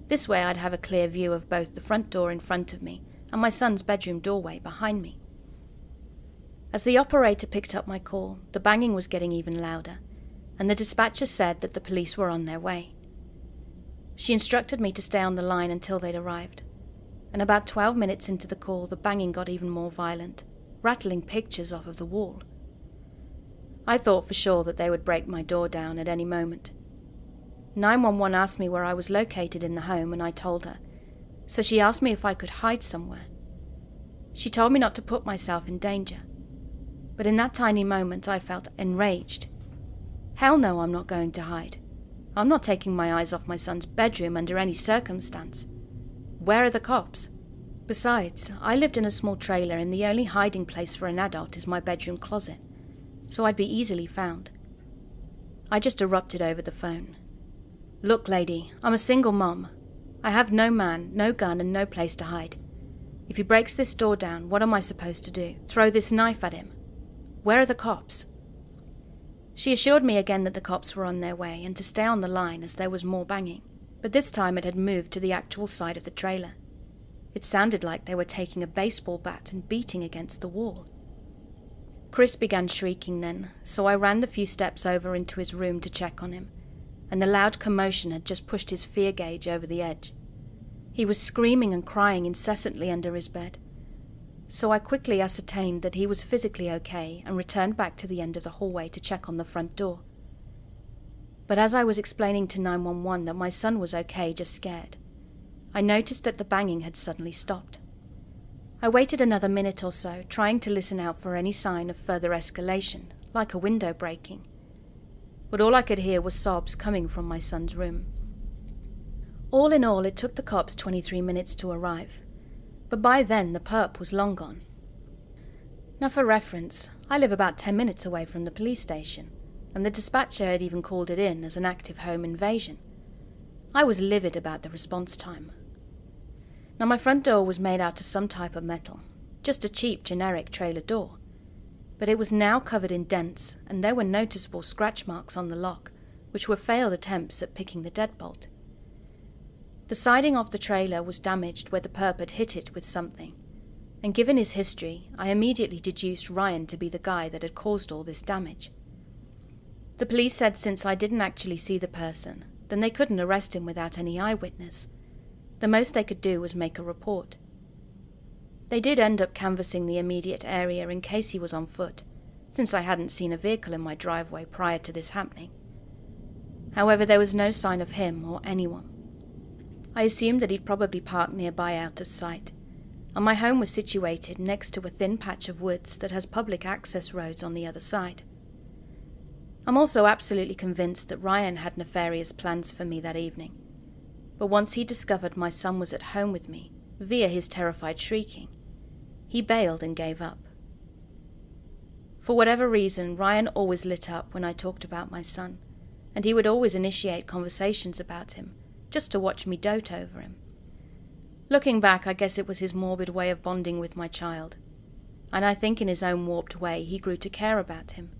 This way I'd have a clear view of both the front door in front of me and my son's bedroom doorway behind me. As the operator picked up my call, the banging was getting even louder, and the dispatcher said that the police were on their way. She instructed me to stay on the line until they'd arrived, and about twelve minutes into the call the banging got even more violent, rattling pictures off of the wall. I thought for sure that they would break my door down at any moment. nine one one asked me where I was located in the home, and I told her, so she asked me if I could hide somewhere. She told me not to put myself in danger, but in that tiny moment I felt enraged. Hell no, I'm not going to hide. I'm not taking my eyes off my son's bedroom under any circumstance. Where are the cops? Besides, I lived in a small trailer and the only hiding place for an adult is my bedroom closet, so I'd be easily found. I just erupted over the phone. Look, lady, I'm a single mom. I have no man, no gun, and no place to hide. If he breaks this door down, what am I supposed to do? Throw this knife at him? Where are the cops? She assured me again that the cops were on their way and to stay on the line as there was more banging, but this time it had moved to the actual side of the trailer. It sounded like they were taking a baseball bat and beating against the wall. Chris began shrieking then, so I ran the few steps over into his room to check on him, and the loud commotion had just pushed his fear gauge over the edge. He was screaming and crying incessantly under his bed, so I quickly ascertained that he was physically okay and returned back to the end of the hallway to check on the front door. But as I was explaining to nine one one that my son was okay, just scared, I noticed that the banging had suddenly stopped. I waited another minute or so, trying to listen out for any sign of further escalation, like a window breaking. But all I could hear was sobs coming from my son's room. All in all, it took the cops twenty-three minutes to arrive, but by then the perp was long gone. Now for reference, I live about ten minutes away from the police station, and the dispatcher had even called it in as an active home invasion. I was livid about the response time. Now my front door was made out of some type of metal, just a cheap generic trailer door, but it was now covered in dents and there were noticeable scratch marks on the lock, which were failed attempts at picking the deadbolt. The siding of the trailer was damaged where the perp had hit it with something, and given his history, I immediately deduced Ryan to be the guy that had caused all this damage. The police said since I didn't actually see the person, then they couldn't arrest him without any eyewitness. The most they could do was make a report. They did end up canvassing the immediate area in case he was on foot, since I hadn't seen a vehicle in my driveway prior to this happening. However, there was no sign of him or anyone. I assumed that he'd probably parked nearby out of sight, and my home was situated next to a thin patch of woods that has public access roads on the other side. I'm also absolutely convinced that Ryan had nefarious plans for me that evening, but once he discovered my son was at home with me, via his terrified shrieking, he bailed and gave up. For whatever reason, Ryan always lit up when I talked about my son, and he would always initiate conversations about him, just to watch me dote over him. Looking back, I guess it was his morbid way of bonding with my child, and I think in his own warped way he grew to care about him.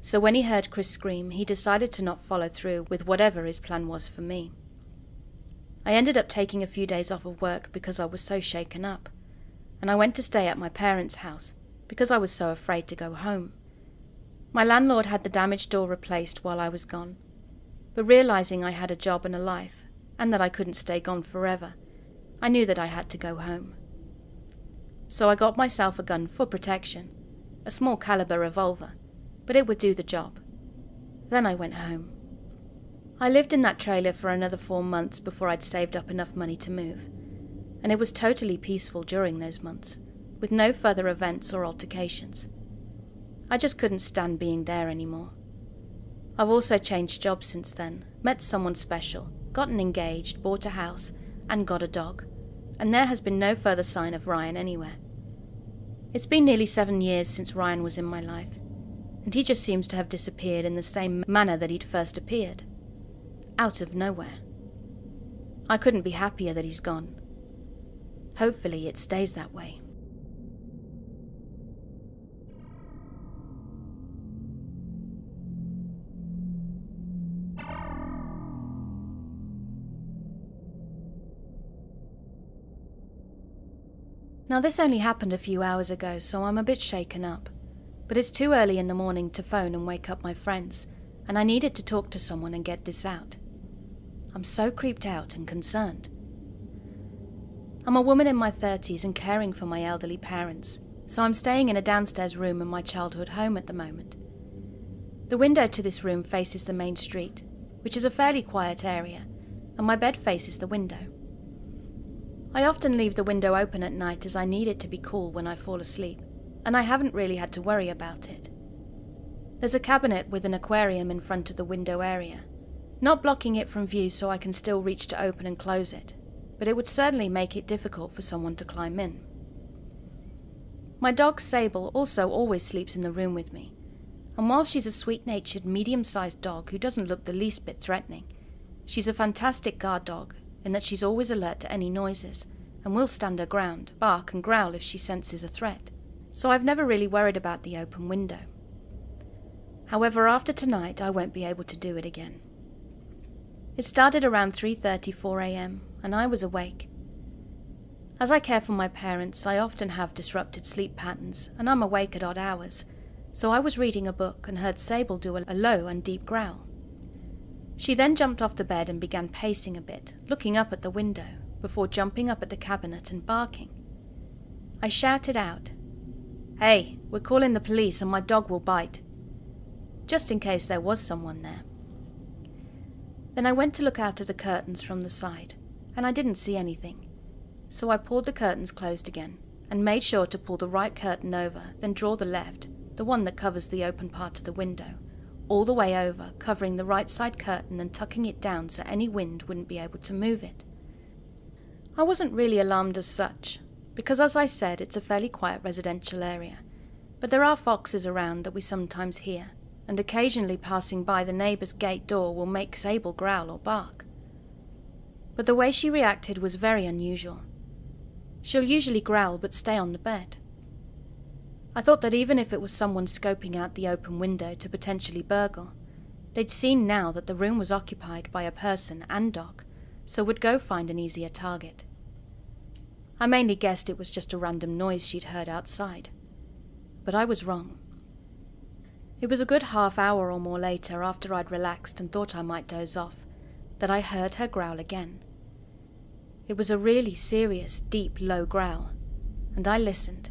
So when he heard Chris scream, he decided to not follow through with whatever his plan was for me. I ended up taking a few days off of work because I was so shaken up, and I went to stay at my parents' house because I was so afraid to go home. My landlord had the damaged door replaced while I was gone, but realizing I had a job and a life, and that I couldn't stay gone forever, I knew that I had to go home. So I got myself a gun for protection, a small caliber revolver, but it would do the job. Then I went home. I lived in that trailer for another four months before I'd saved up enough money to move, and it was totally peaceful during those months, with no further events or altercations. I just couldn't stand being there anymore. I've also changed jobs since then, met someone special, gotten engaged, bought a house, and got a dog, and there has been no further sign of Ryan anywhere. It's been nearly seven years since Ryan was in my life, and he just seems to have disappeared in the same manner that he'd first appeared. Out of nowhere. I couldn't be happier that he's gone. Hopefully it stays that way. Now this only happened a few hours ago, so I'm a bit shaken up, but it's too early in the morning to phone and wake up my friends, and I needed to talk to someone and get this out. I'm so creeped out and concerned. I'm a woman in my thirties and caring for my elderly parents, so I'm staying in a downstairs room in my childhood home at the moment. The window to this room faces the main street, which is a fairly quiet area, and my bed faces the window. I often leave the window open at night as I need it to be cool when I fall asleep, and I haven't really had to worry about it. There's a cabinet with an aquarium in front of the window area, Not blocking it from view so I can still reach to open and close it, but it would certainly make it difficult for someone to climb in. My dog Sable also always sleeps in the room with me, and while she's a sweet-natured, medium-sized dog who doesn't look the least bit threatening, she's a fantastic guard dog in that she's always alert to any noises and will stand her ground, bark and growl if she senses a threat, so I've never really worried about the open window. However, after tonight I won't be able to do it again. It started around three thirty, four a m and I was awake. As I care for my parents, I often have disrupted sleep patterns and I'm awake at odd hours, so I was reading a book and heard Sable do a low and deep growl. She then jumped off the bed and began pacing a bit, looking up at the window, before jumping up at the cabinet and barking. I shouted out, "Hey, we're calling the police and my dog will bite," just in case there was someone there. Then I went to look out of the curtains from the side, and I didn't see anything, so I pulled the curtains closed again, and made sure to pull the right curtain over, then draw the left, the one that covers the open part of the window, all the way over, covering the right side curtain and tucking it down so any wind wouldn't be able to move it. I wasn't really alarmed as such, because as I said, it's a fairly quiet residential area, but there are foxes around that we sometimes hear, and occasionally passing by the neighbour's gate door will make Sable growl or bark. But the way she reacted was very unusual. She'll usually growl but stay on the bed. I thought that even if it was someone scoping out the open window to potentially burgle, they'd seen now that the room was occupied by a person and dog, so would go find an easier target. I mainly guessed it was just a random noise she'd heard outside, but I was wrong. It was a good half hour or more later, after I'd relaxed and thought I might doze off, that I heard her growl again. It was a really serious, deep, low growl, and I listened,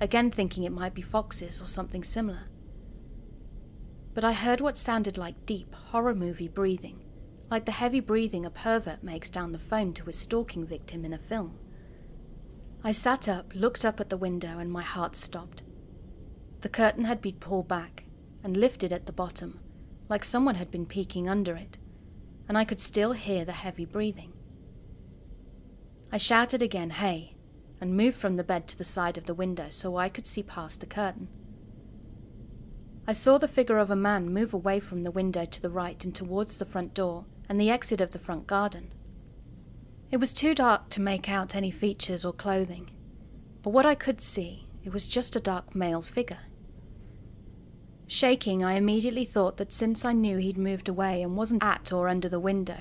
again thinking it might be foxes or something similar. But I heard what sounded like deep, horror movie breathing, like the heavy breathing a pervert makes down the phone to his stalking victim in a film. I sat up, looked up at the window, and my heart stopped. The curtain had been pulled back and lifted at the bottom, like someone had been peeking under it, and I could still hear the heavy breathing. I shouted again, "Hey," and moved from the bed to the side of the window so I could see past the curtain. I saw the figure of a man move away from the window to the right and towards the front door and the exit of the front garden. It was too dark to make out any features or clothing, but what I could see, it was just a dark male figure. Shaking, I immediately thought that since I knew he'd moved away and wasn't at or under the window,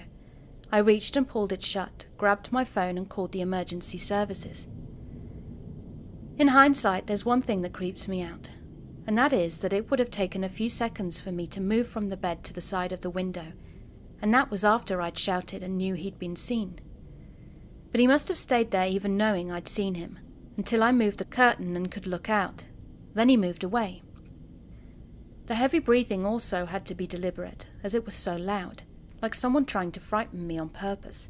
I reached and pulled it shut, grabbed my phone and called the emergency services. In hindsight, there's one thing that creeps me out, and that is that it would have taken a few seconds for me to move from the bed to the side of the window, and that was after I'd shouted and knew he'd been seen. But he must have stayed there even knowing I'd seen him, until I moved the curtain and could look out. Then he moved away. The heavy breathing also had to be deliberate, as it was so loud, like someone trying to frighten me on purpose.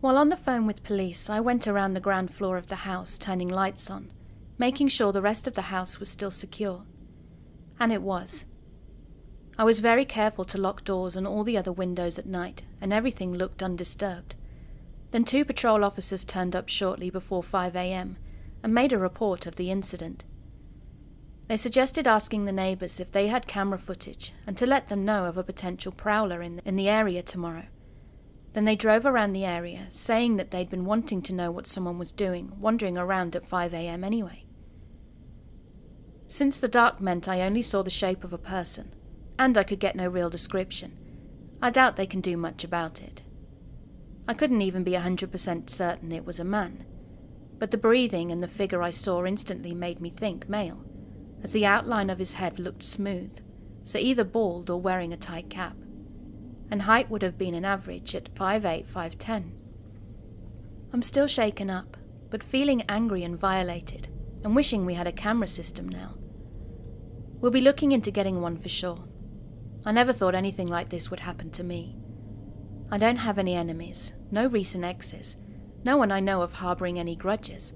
While on the phone with police, I went around the ground floor of the house, turning lights on, making sure the rest of the house was still secure. And it was. I was very careful to lock doors and all the other windows at night, and everything looked undisturbed. Then two patrol officers turned up shortly before five a m and made a report of the incident. They suggested asking the neighbours if they had camera footage and to let them know of a potential prowler in the, in the area tomorrow. Then they drove around the area, saying that they'd been wanting to know what someone was doing, wandering around at five a m anyway. Since the dark meant I only saw the shape of a person, and I could get no real description, I doubt they can do much about it. I couldn't even be one hundred percent certain it was a man, but the breathing and the figure I saw instantly made me think male, as the outline of his head looked smooth, so either bald or wearing a tight cap, and height would have been an average at five eight, five ten. I'm still shaken up, but feeling angry and violated, and wishing we had a camera system now. We'll be looking into getting one for sure. I never thought anything like this would happen to me. I don't have any enemies, no recent exes, no one I know of harbouring any grudges,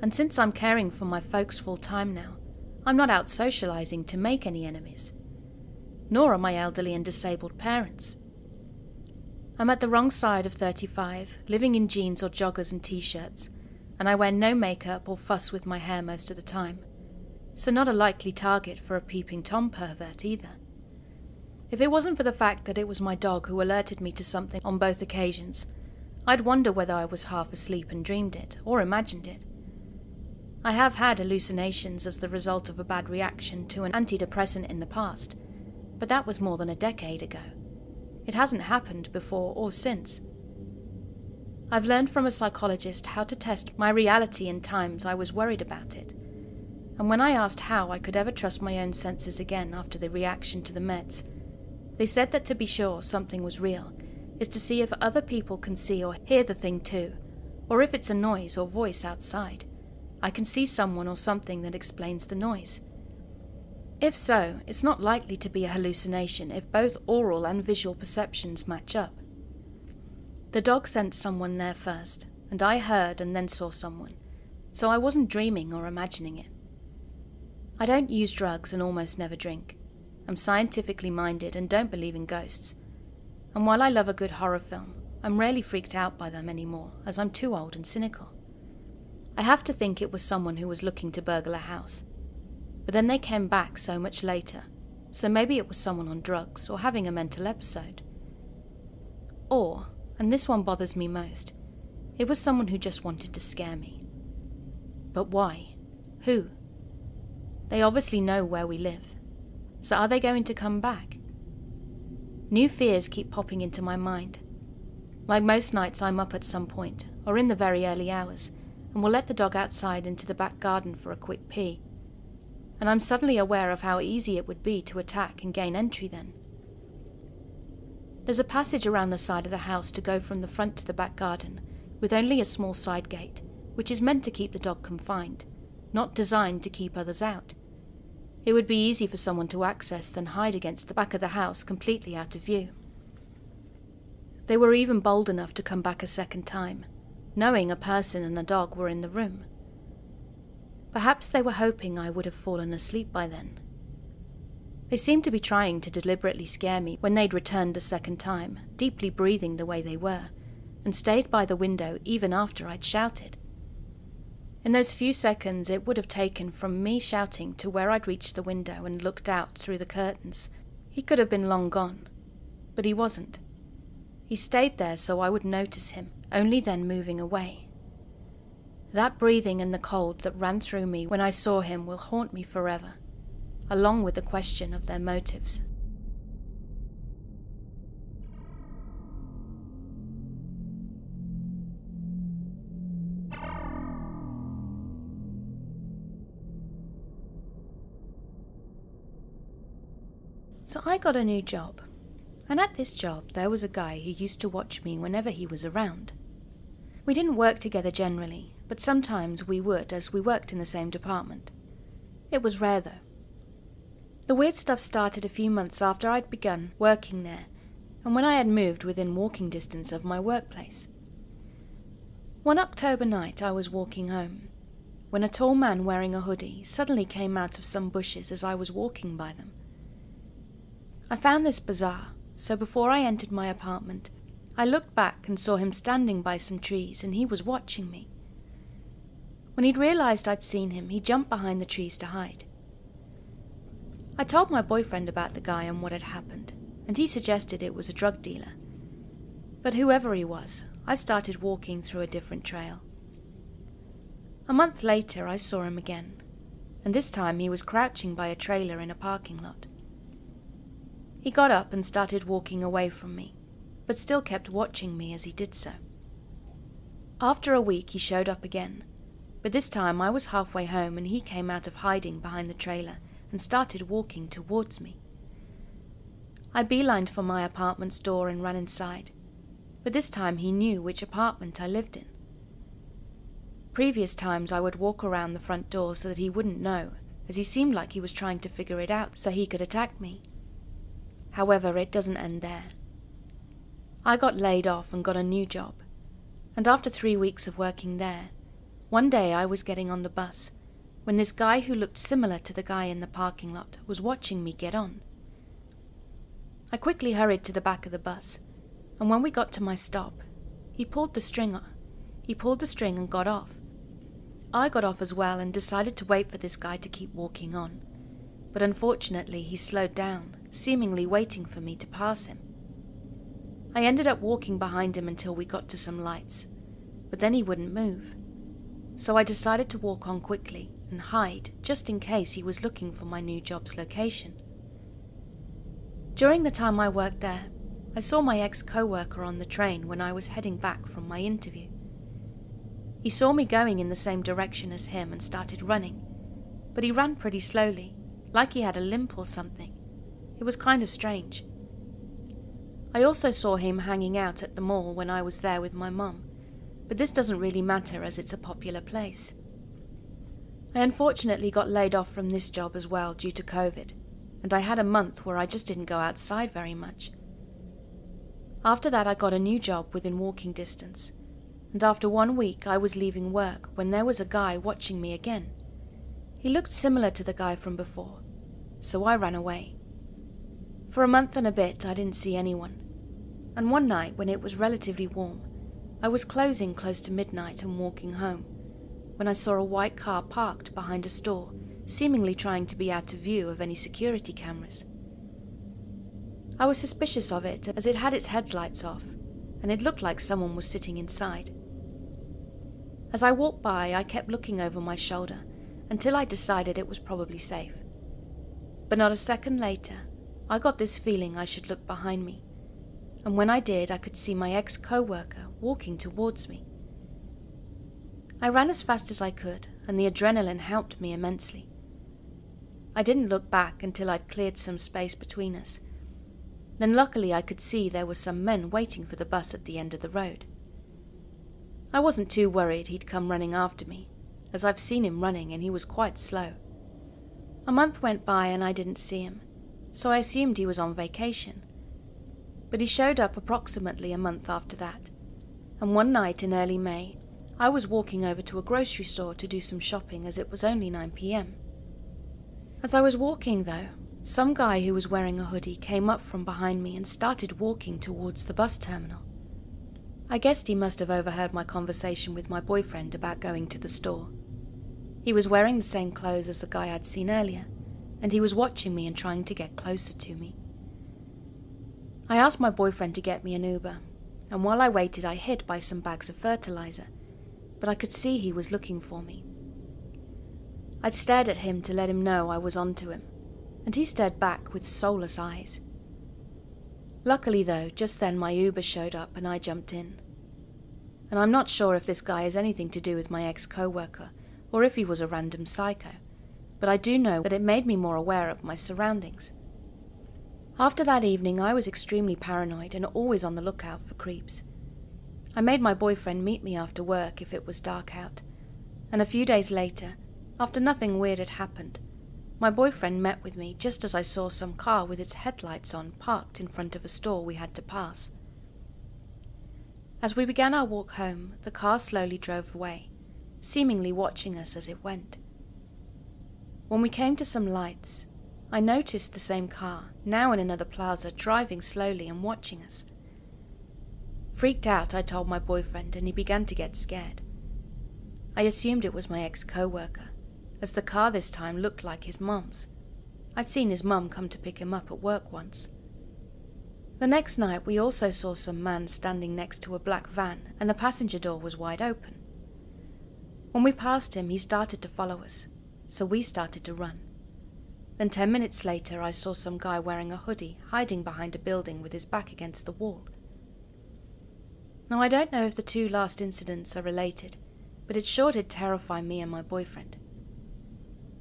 and since I'm caring for my folks full time now, I'm not out socialising to make any enemies. nor are my elderly and disabled parents. I'm at the wrong side of thirty-five, living in jeans or joggers and t-shirts, and I wear no makeup or fuss with my hair most of the time, so not a likely target for a peeping Tom pervert either. If it wasn't for the fact that it was my dog who alerted me to something on both occasions, I'd wonder whether I was half asleep and dreamed it, or imagined it. I have had hallucinations as the result of a bad reaction to an antidepressant in the past, but that was more than a decade ago. It hasn't happened before or since. I've learned from a psychologist how to test my reality in times I was worried about it, and when I asked how I could ever trust my own senses again after the reaction to the meds, they said that to be sure something was real is to see if other people can see or hear the thing too, or if it's a noise or voice outside. I can see someone or something that explains the noise. If so, it's not likely to be a hallucination if both oral and visual perceptions match up. The dog sensed someone there first, and I heard and then saw someone, so I wasn't dreaming or imagining it. I don't use drugs and almost never drink. I'm scientifically minded and don't believe in ghosts. And while I love a good horror film, I'm rarely freaked out by them anymore, as I'm too old and cynical. I have to think it was someone who was looking to burgle a house. But then they came back so much later, so maybe it was someone on drugs or having a mental episode. Or, and this one bothers me most, it was someone who just wanted to scare me. But why? Who? They obviously know where we live. So are they going to come back? New fears keep popping into my mind. Like most nights, I'm up at some point, or in the very early hours, and will let the dog outside into the back garden for a quick pee. And I'm suddenly aware of how easy it would be to attack and gain entry then. There's a passage around the side of the house to go from the front to the back garden, with only a small side gate, which is meant to keep the dog confined, not designed to keep others out. It would be easy for someone to access than hide against the back of the house completely out of view. They were even bold enough to come back a second time, knowing a person and a dog were in the room. Perhaps they were hoping I would have fallen asleep by then. They seemed to be trying to deliberately scare me when they'd returned a second time, deeply breathing the way they were, and stayed by the window even after I'd shouted. In those few seconds it would have taken from me shouting to where I'd reached the window and looked out through the curtains, he could have been long gone, but he wasn't. He stayed there so I would notice him, only then moving away. That breathing and the cold that ran through me when I saw him will haunt me forever, along with the question of their motives. So I got a new job, and at this job there was a guy who used to watch me whenever he was around. We didn't work together generally, but sometimes we would as we worked in the same department. It was rare though. The weird stuff started a few months after I'd begun working there, and when I had moved within walking distance of my workplace. One October night I was walking home, when a tall man wearing a hoodie suddenly came out of some bushes as I was walking by them. I found this bizarre, so before I entered my apartment, I looked back and saw him standing by some trees and he was watching me. When he'd realized I'd seen him, he jumped behind the trees to hide. I told my boyfriend about the guy and what had happened, and he suggested it was a drug dealer. But whoever he was, I started walking through a different trail. A month later, I saw him again, and this time he was crouching by a trailer in a parking lot. He got up and started walking away from me, but still kept watching me as he did so. After a week he showed up again, but this time I was halfway home and he came out of hiding behind the trailer and started walking towards me. I beelined for my apartment's door and ran inside, but this time he knew which apartment I lived in. Previous times I would walk around the front door so that he wouldn't know, as he seemed like he was trying to figure it out so he could attack me. However, it doesn't end there. I got laid off and got a new job, and after three weeks of working there, one day I was getting on the bus when this guy who looked similar to the guy in the parking lot was watching me get on. I quickly hurried to the back of the bus, and when we got to my stop, he pulled the string. He pulled the string and got off. I got off as well and decided to wait for this guy to keep walking on, but unfortunately he slowed down, seemingly waiting for me to pass him. I ended up walking behind him until we got to some lights, but then he wouldn't move. So I decided to walk on quickly and hide, just in case he was looking for my new job's location. During the time I worked there, I saw my ex-co-worker on the train when I was heading back from my interview. He saw me going in the same direction as him and started running, but he ran pretty slowly, like he had a limp or something. It was kind of strange. I also saw him hanging out at the mall when I was there with my mum, but this doesn't really matter as it's a popular place. I unfortunately got laid off from this job as well due to COVID, and I had a month where I just didn't go outside very much. After that I got a new job within walking distance, and after one week I was leaving work when there was a guy watching me again. He looked similar to the guy from before, so I ran away. For a month and a bit I didn't see anyone, and one night when it was relatively warm, I was closing close to midnight and walking home, when I saw a white car parked behind a store, seemingly trying to be out of view of any security cameras. I was suspicious of it as it had its headlights off, and it looked like someone was sitting inside. As I walked by, I kept looking over my shoulder until I decided it was probably safe. But not a second later, I got this feeling I should look behind me, and when I did, I could see my ex-co-worker walking towards me. I ran as fast as I could, and the adrenaline helped me immensely. I didn't look back until I'd cleared some space between us. Then luckily I could see there were some men waiting for the bus at the end of the road. I wasn't too worried he'd come running after me, as I've seen him running and he was quite slow. A month went by and I didn't see him, so I assumed he was on vacation. But he showed up approximately a month after that, and one night in early May, I was walking over to a grocery store to do some shopping as it was only nine p m. As I was walking though, some guy who was wearing a hoodie came up from behind me and started walking towards the bus terminal. I guessed he must have overheard my conversation with my boyfriend about going to the store. He was wearing the same clothes as the guy I'd seen earlier, and he was watching me and trying to get closer to me. I asked my boyfriend to get me an Uber, and while I waited I hid by some bags of fertilizer, but I could see he was looking for me. I'd stared at him to let him know I was onto him, and he stared back with soulless eyes. Luckily though, just then my Uber showed up and I jumped in. And I'm not sure if this guy has anything to do with my ex-co-worker, or if he was a random psycho, but I do know that it made me more aware of my surroundings. After that evening, I was extremely paranoid and always on the lookout for creeps. I made my boyfriend meet me after work if it was dark out, and a few days later, after nothing weird had happened, my boyfriend met with me just as I saw some car with its headlights on parked in front of a store we had to pass. As we began our walk home, the car slowly drove away, seemingly watching us as it went. When we came to some lights, I noticed the same car, now in another plaza, driving slowly and watching us. Freaked out, I told my boyfriend and he began to get scared. I assumed it was my ex-co-worker, as the car this time looked like his mum's. I'd seen his mum come to pick him up at work once. The next night we also saw some man standing next to a black van and the passenger door was wide open. When we passed him, he started to follow us, so we started to run. Then ten minutes later I saw some guy wearing a hoodie hiding behind a building with his back against the wall. Now I don't know if the two last incidents are related, but it sure did terrify me and my boyfriend.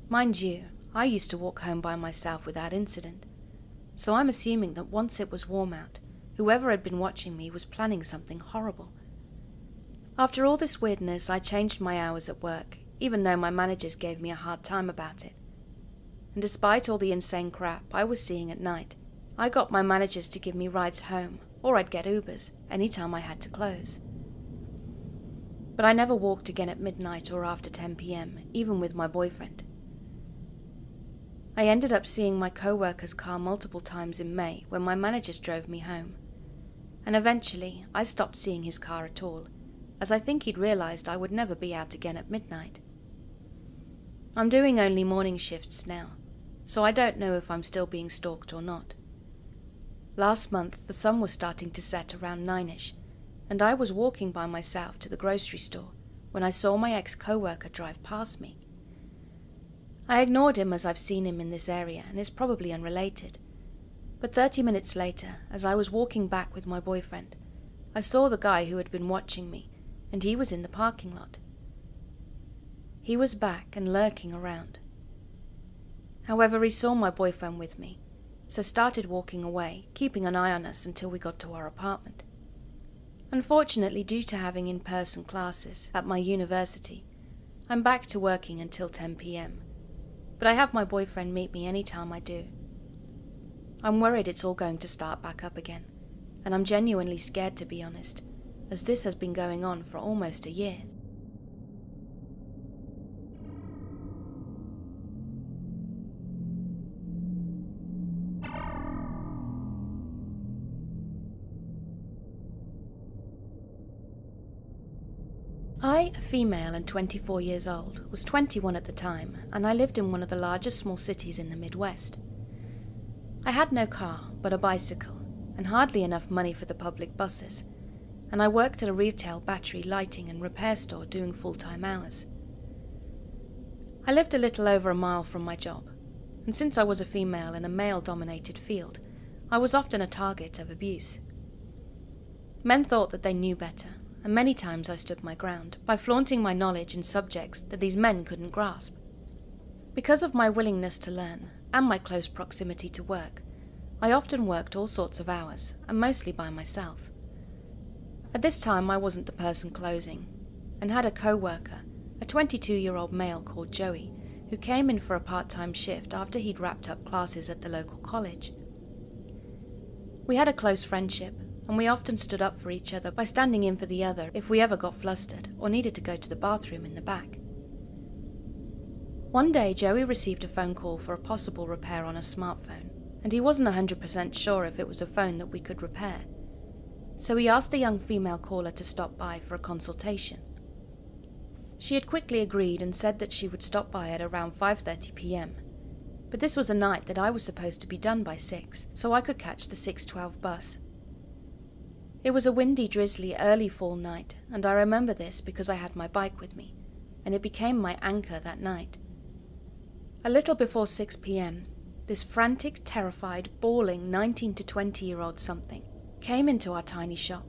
Mind you, I used to walk home by myself without incident, so I'm assuming that once it was warm out, whoever had been watching me was planning something horrible. After all this weirdness I changed my hours at work, even though my managers gave me a hard time about it. And despite all the insane crap I was seeing at night, I got my managers to give me rides home, or I'd get Ubers, any time I had to close. But I never walked again at midnight or after ten p m, even with my boyfriend. I ended up seeing my co-worker's car multiple times in May when my managers drove me home, and eventually I stopped seeing his car at all, as I think he'd realised I would never be out again at midnight. I'm doing only morning shifts now, so I don't know if I'm still being stalked or not. Last month the sun was starting to set around nine-ish, and I was walking by myself to the grocery store when I saw my ex-co-worker drive past me. I ignored him as I've seen him in this area and it's probably unrelated, but thirty minutes later, as I was walking back with my boyfriend, I saw the guy who had been watching me, and he was in the parking lot. He was back and lurking around. However, he saw my boyfriend with me, so started walking away, keeping an eye on us until we got to our apartment. Unfortunately, due to having in-person classes at my university, I'm back to working until ten p m, but I have my boyfriend meet me any time I do. I'm worried it's all going to start back up again, and I'm genuinely scared, to be honest, as this has been going on for almost a year. I, a female and twenty-four years old, was twenty-one at the time, and I lived in one of the largest small cities in the Midwest. I had no car, but a bicycle, and hardly enough money for the public buses, and I worked at a retail battery lighting and repair store doing full-time hours. I lived a little over a mile from my job, and since I was a female in a male-dominated field, I was often a target of abuse. Men thought that they knew better, and many times I stood my ground by flaunting my knowledge in subjects that these men couldn't grasp. Because of my willingness to learn, and my close proximity to work, I often worked all sorts of hours, and mostly by myself. At this time I wasn't the person closing, and had a co-worker, a twenty-two-year-old male called Joey, who came in for a part-time shift after he'd wrapped up classes at the local college. We had a close friendship, and we often stood up for each other by standing in for the other if we ever got flustered or needed to go to the bathroom in the back. One day Joey received a phone call for a possible repair on a smartphone, and he wasn't one hundred percent sure if it was a phone that we could repair, so he asked the young female caller to stop by for a consultation. She had quickly agreed and said that she would stop by at around five thirty p m, but this was a night that I was supposed to be done by six, so I could catch the six twelve bus. It was a windy, drizzly, early fall night, and I remember this because I had my bike with me, and it became my anchor that night. A little before six p m, this frantic, terrified, bawling nineteen to twenty-year-old something came into our tiny shop,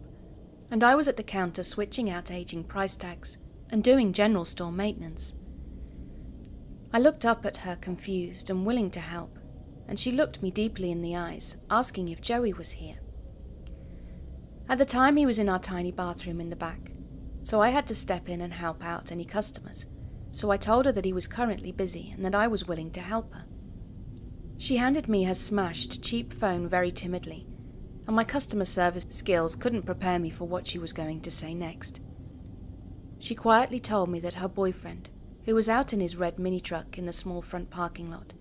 and I was at the counter switching out aging price tags and doing general store maintenance. I looked up at her, confused and willing to help, and she looked me deeply in the eyes, asking if Joey was here. At the time he was in our tiny bathroom in the back, so I had to step in and help out any customers, so I told her that he was currently busy and that I was willing to help her. She handed me her smashed, cheap phone very timidly, and my customer service skills couldn't prepare me for what she was going to say next. She quietly told me that her boyfriend, who was out in his red mini truck in the small front parking lot,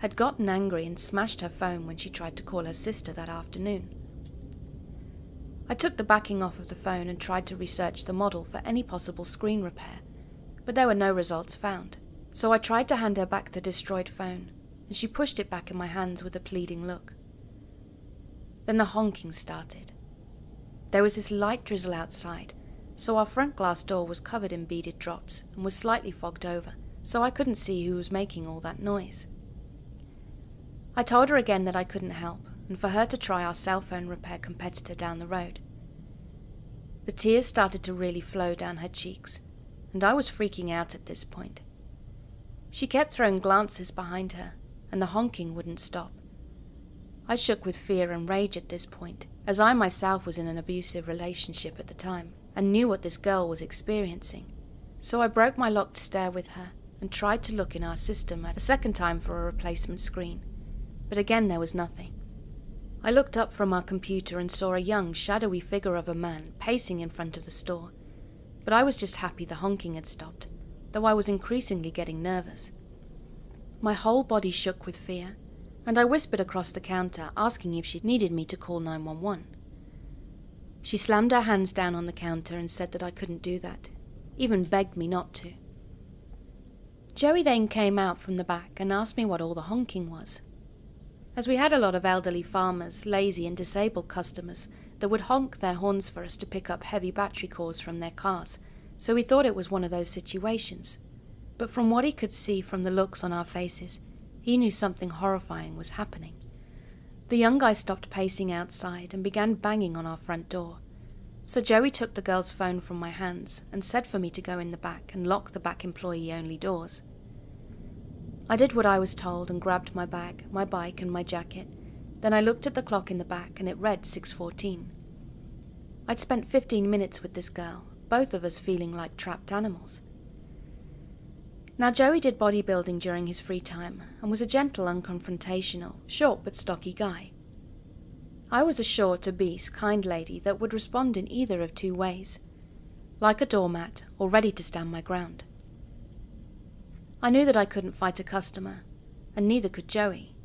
had gotten angry and smashed her phone when she tried to call her sister that afternoon. I took the backing off of the phone and tried to research the model for any possible screen repair, but there were no results found, so I tried to hand her back the destroyed phone, and she pushed it back in my hands with a pleading look. Then the honking started. There was this light drizzle outside, so our front glass door was covered in beaded drops and was slightly fogged over, so I couldn't see who was making all that noise. I told her again that I couldn't help, and for her to try our cell phone repair competitor down the road. The tears started to really flow down her cheeks, and I was freaking out at this point. She kept throwing glances behind her, and the honking wouldn't stop. I shook with fear and rage at this point, as I myself was in an abusive relationship at the time, and knew what this girl was experiencing, so I broke my locked stare with her, and tried to look in our system a second time for a replacement screen, but again there was nothing. I looked up from our computer and saw a young, shadowy figure of a man pacing in front of the store, but I was just happy the honking had stopped, though I was increasingly getting nervous. My whole body shook with fear, and I whispered across the counter, asking if she needed me to call nine one one. She slammed her hands down on the counter and said that I couldn't do that, even begged me not to. Joey then came out from the back and asked me what all the honking was, as we had a lot of elderly farmers, lazy and disabled customers that would honk their horns for us to pick up heavy battery cores from their cars, so we thought it was one of those situations. But from what he could see from the looks on our faces, he knew something horrifying was happening. The young guy stopped pacing outside and began banging on our front door. So Joey took the girl's phone from my hands and said for me to go in the back and lock the back employee-only doors. I did what I was told and grabbed my bag, my bike and my jacket. Then I looked at the clock in the back and it read six fourteen. I'd spent fifteen minutes with this girl, both of us feeling like trapped animals. Now Joey did bodybuilding during his free time and was a gentle, unconfrontational, short but stocky guy. I was a short, obese, kind lady that would respond in either of two ways, like a doormat or ready to stand my ground. I knew that I couldn't fight a customer, and neither could Joey,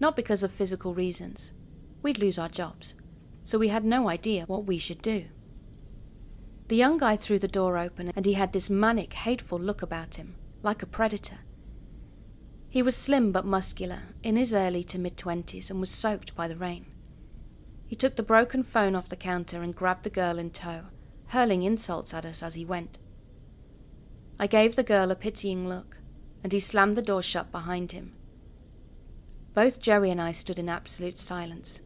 not because of physical reasons. We'd lose our jobs, so we had no idea what we should do. The young guy threw the door open and he had this manic, hateful look about him, like a predator. He was slim but muscular, in his early to mid-twenties, and was soaked by the rain. He took the broken phone off the counter and grabbed the girl in tow, hurling insults at us as he went. I gave the girl a pitying look, and he slammed the door shut behind him. Both Joey and I stood in absolute silence.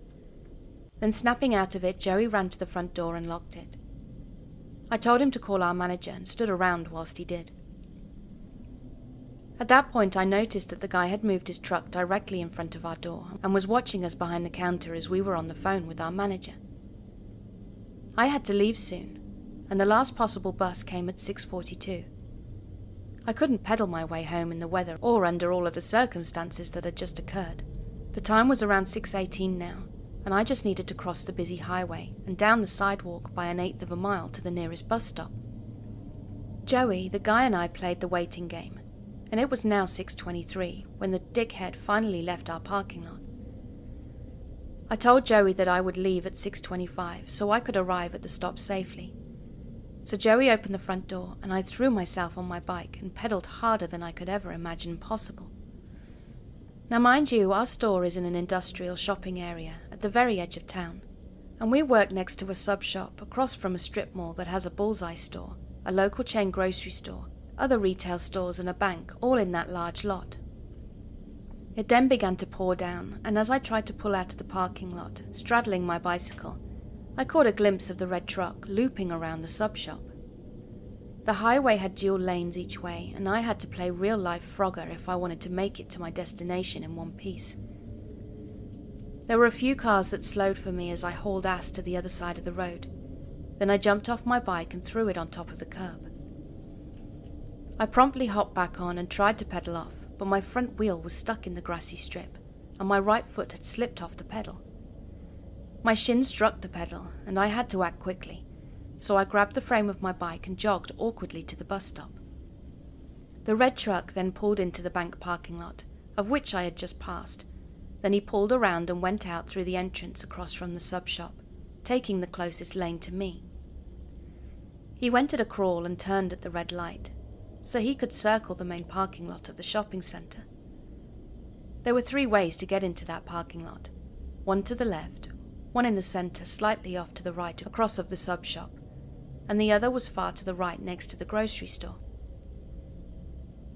Then, snapping out of it, Joey ran to the front door and locked it. I told him to call our manager and stood around whilst he did. At that point I noticed that the guy had moved his truck directly in front of our door and was watching us behind the counter as we were on the phone with our manager. I had to leave soon, and the last possible bus came at six forty-two. I couldn't pedal my way home in the weather or under all of the circumstances that had just occurred. The time was around six eighteen now, and I just needed to cross the busy highway and down the sidewalk by an eighth of a mile to the nearest bus stop. Joey, the guy, and I played the waiting game, and it was now six twenty-three when the dickhead finally left our parking lot. I told Joey that I would leave at six twenty-five so I could arrive at the stop safely. So Joey opened the front door and I threw myself on my bike and pedaled harder than I could ever imagine possible. Now mind you, our store is in an industrial shopping area at the very edge of town, and we work next to a sub shop across from a strip mall that has a Bullseye store, a local chain grocery store, other retail stores and a bank, all in that large lot. It then began to pour down, and as I tried to pull out of the parking lot, straddling my bicycle, I caught a glimpse of the red truck looping around the sub shop. The highway had dual lanes each way, and I had to play real-life Frogger if I wanted to make it to my destination in one piece. There were a few cars that slowed for me as I hauled ass to the other side of the road. Then I jumped off my bike and threw it on top of the curb. I promptly hopped back on and tried to pedal off, but my front wheel was stuck in the grassy strip, and my right foot had slipped off the pedal. My shin struck the pedal, and I had to act quickly, so I grabbed the frame of my bike and jogged awkwardly to the bus stop. The red truck then pulled into the bank parking lot, of which I had just passed. Then he pulled around and went out through the entrance across from the sub shop, taking the closest lane to me. He went at a crawl and turned at the red light, so he could circle the main parking lot of the shopping centre. There were three ways to get into that parking lot, one to the left, one in the centre slightly off to the right across of the sub shop, and the other was far to the right next to the grocery store.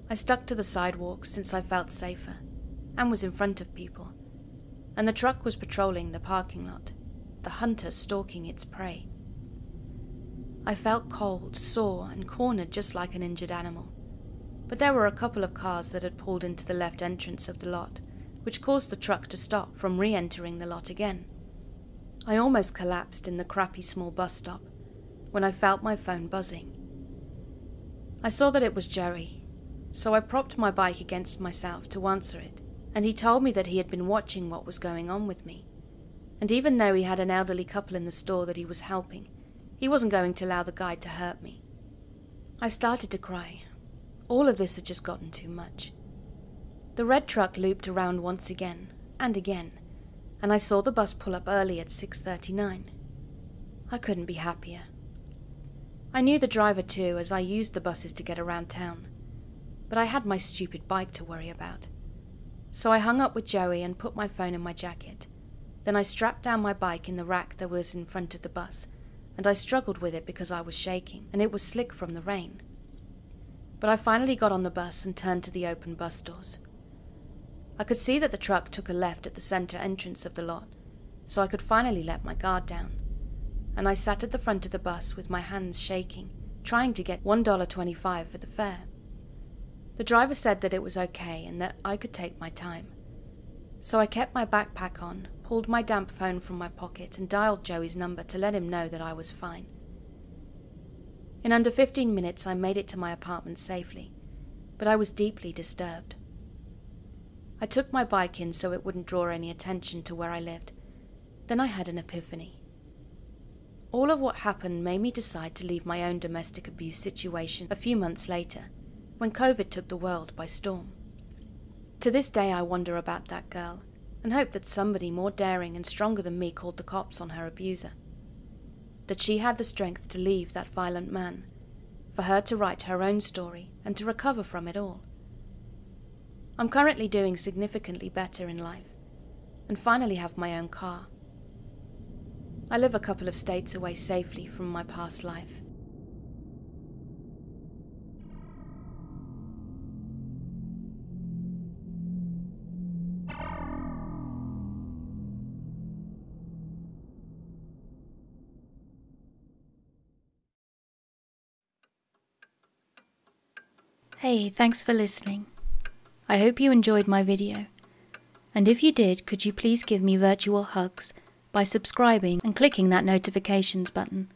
I stuck to the sidewalk since I felt safer, and was in front of people, and the truck was patrolling the parking lot, the hunter stalking its prey. I felt cold, sore, and cornered just like an injured animal, but there were a couple of cars that had pulled into the left entrance of the lot, which caused the truck to stop from re-entering the lot again. I almost collapsed in the crappy small bus stop when I felt my phone buzzing. I saw that it was Joey, so I propped my bike against myself to answer it, and he told me that he had been watching what was going on with me, and even though he had an elderly couple in the store that he was helping, he wasn't going to allow the guy to hurt me. I started to cry. All of this had just gotten too much. The red truck looped around once again, and again, and I saw the bus pull up early at six thirty-nine. I couldn't be happier. I knew the driver too, as I used the buses to get around town, but I had my stupid bike to worry about. So I hung up with Joey and put my phone in my jacket. Then I strapped down my bike in the rack that was in front of the bus, and I struggled with it because I was shaking, and it was slick from the rain. But I finally got on the bus and turned to the open bus doors. I could see that the truck took a left at the center entrance of the lot, so I could finally let my guard down, and I sat at the front of the bus with my hands shaking, trying to get one dollar twenty-five for the fare. The driver said that it was okay and that I could take my time. So I kept my backpack on, pulled my damp phone from my pocket and dialed Joey's number to let him know that I was fine. In under fifteen minutes I made it to my apartment safely, but I was deeply disturbed. I took my bike in so it wouldn't draw any attention to where I lived. Then I had an epiphany. All of what happened made me decide to leave my own domestic abuse situation a few months later, when COVID took the world by storm. To this day I wonder about that girl, and hope that somebody more daring and stronger than me called the cops on her abuser. That she had the strength to leave that violent man, for her to write her own story and to recover from it all. I'm currently doing significantly better in life, and finally have my own car. I live a couple of states away safely from my past life. Hey, thanks for listening. I hope you enjoyed my video, and if you did, could you please give me virtual hugs by subscribing and clicking that notifications button.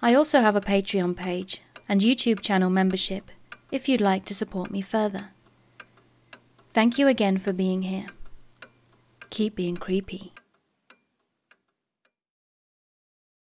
I also have a Patreon page and YouTube channel membership if you'd like to support me further. Thank you again for being here. Keep being creepy.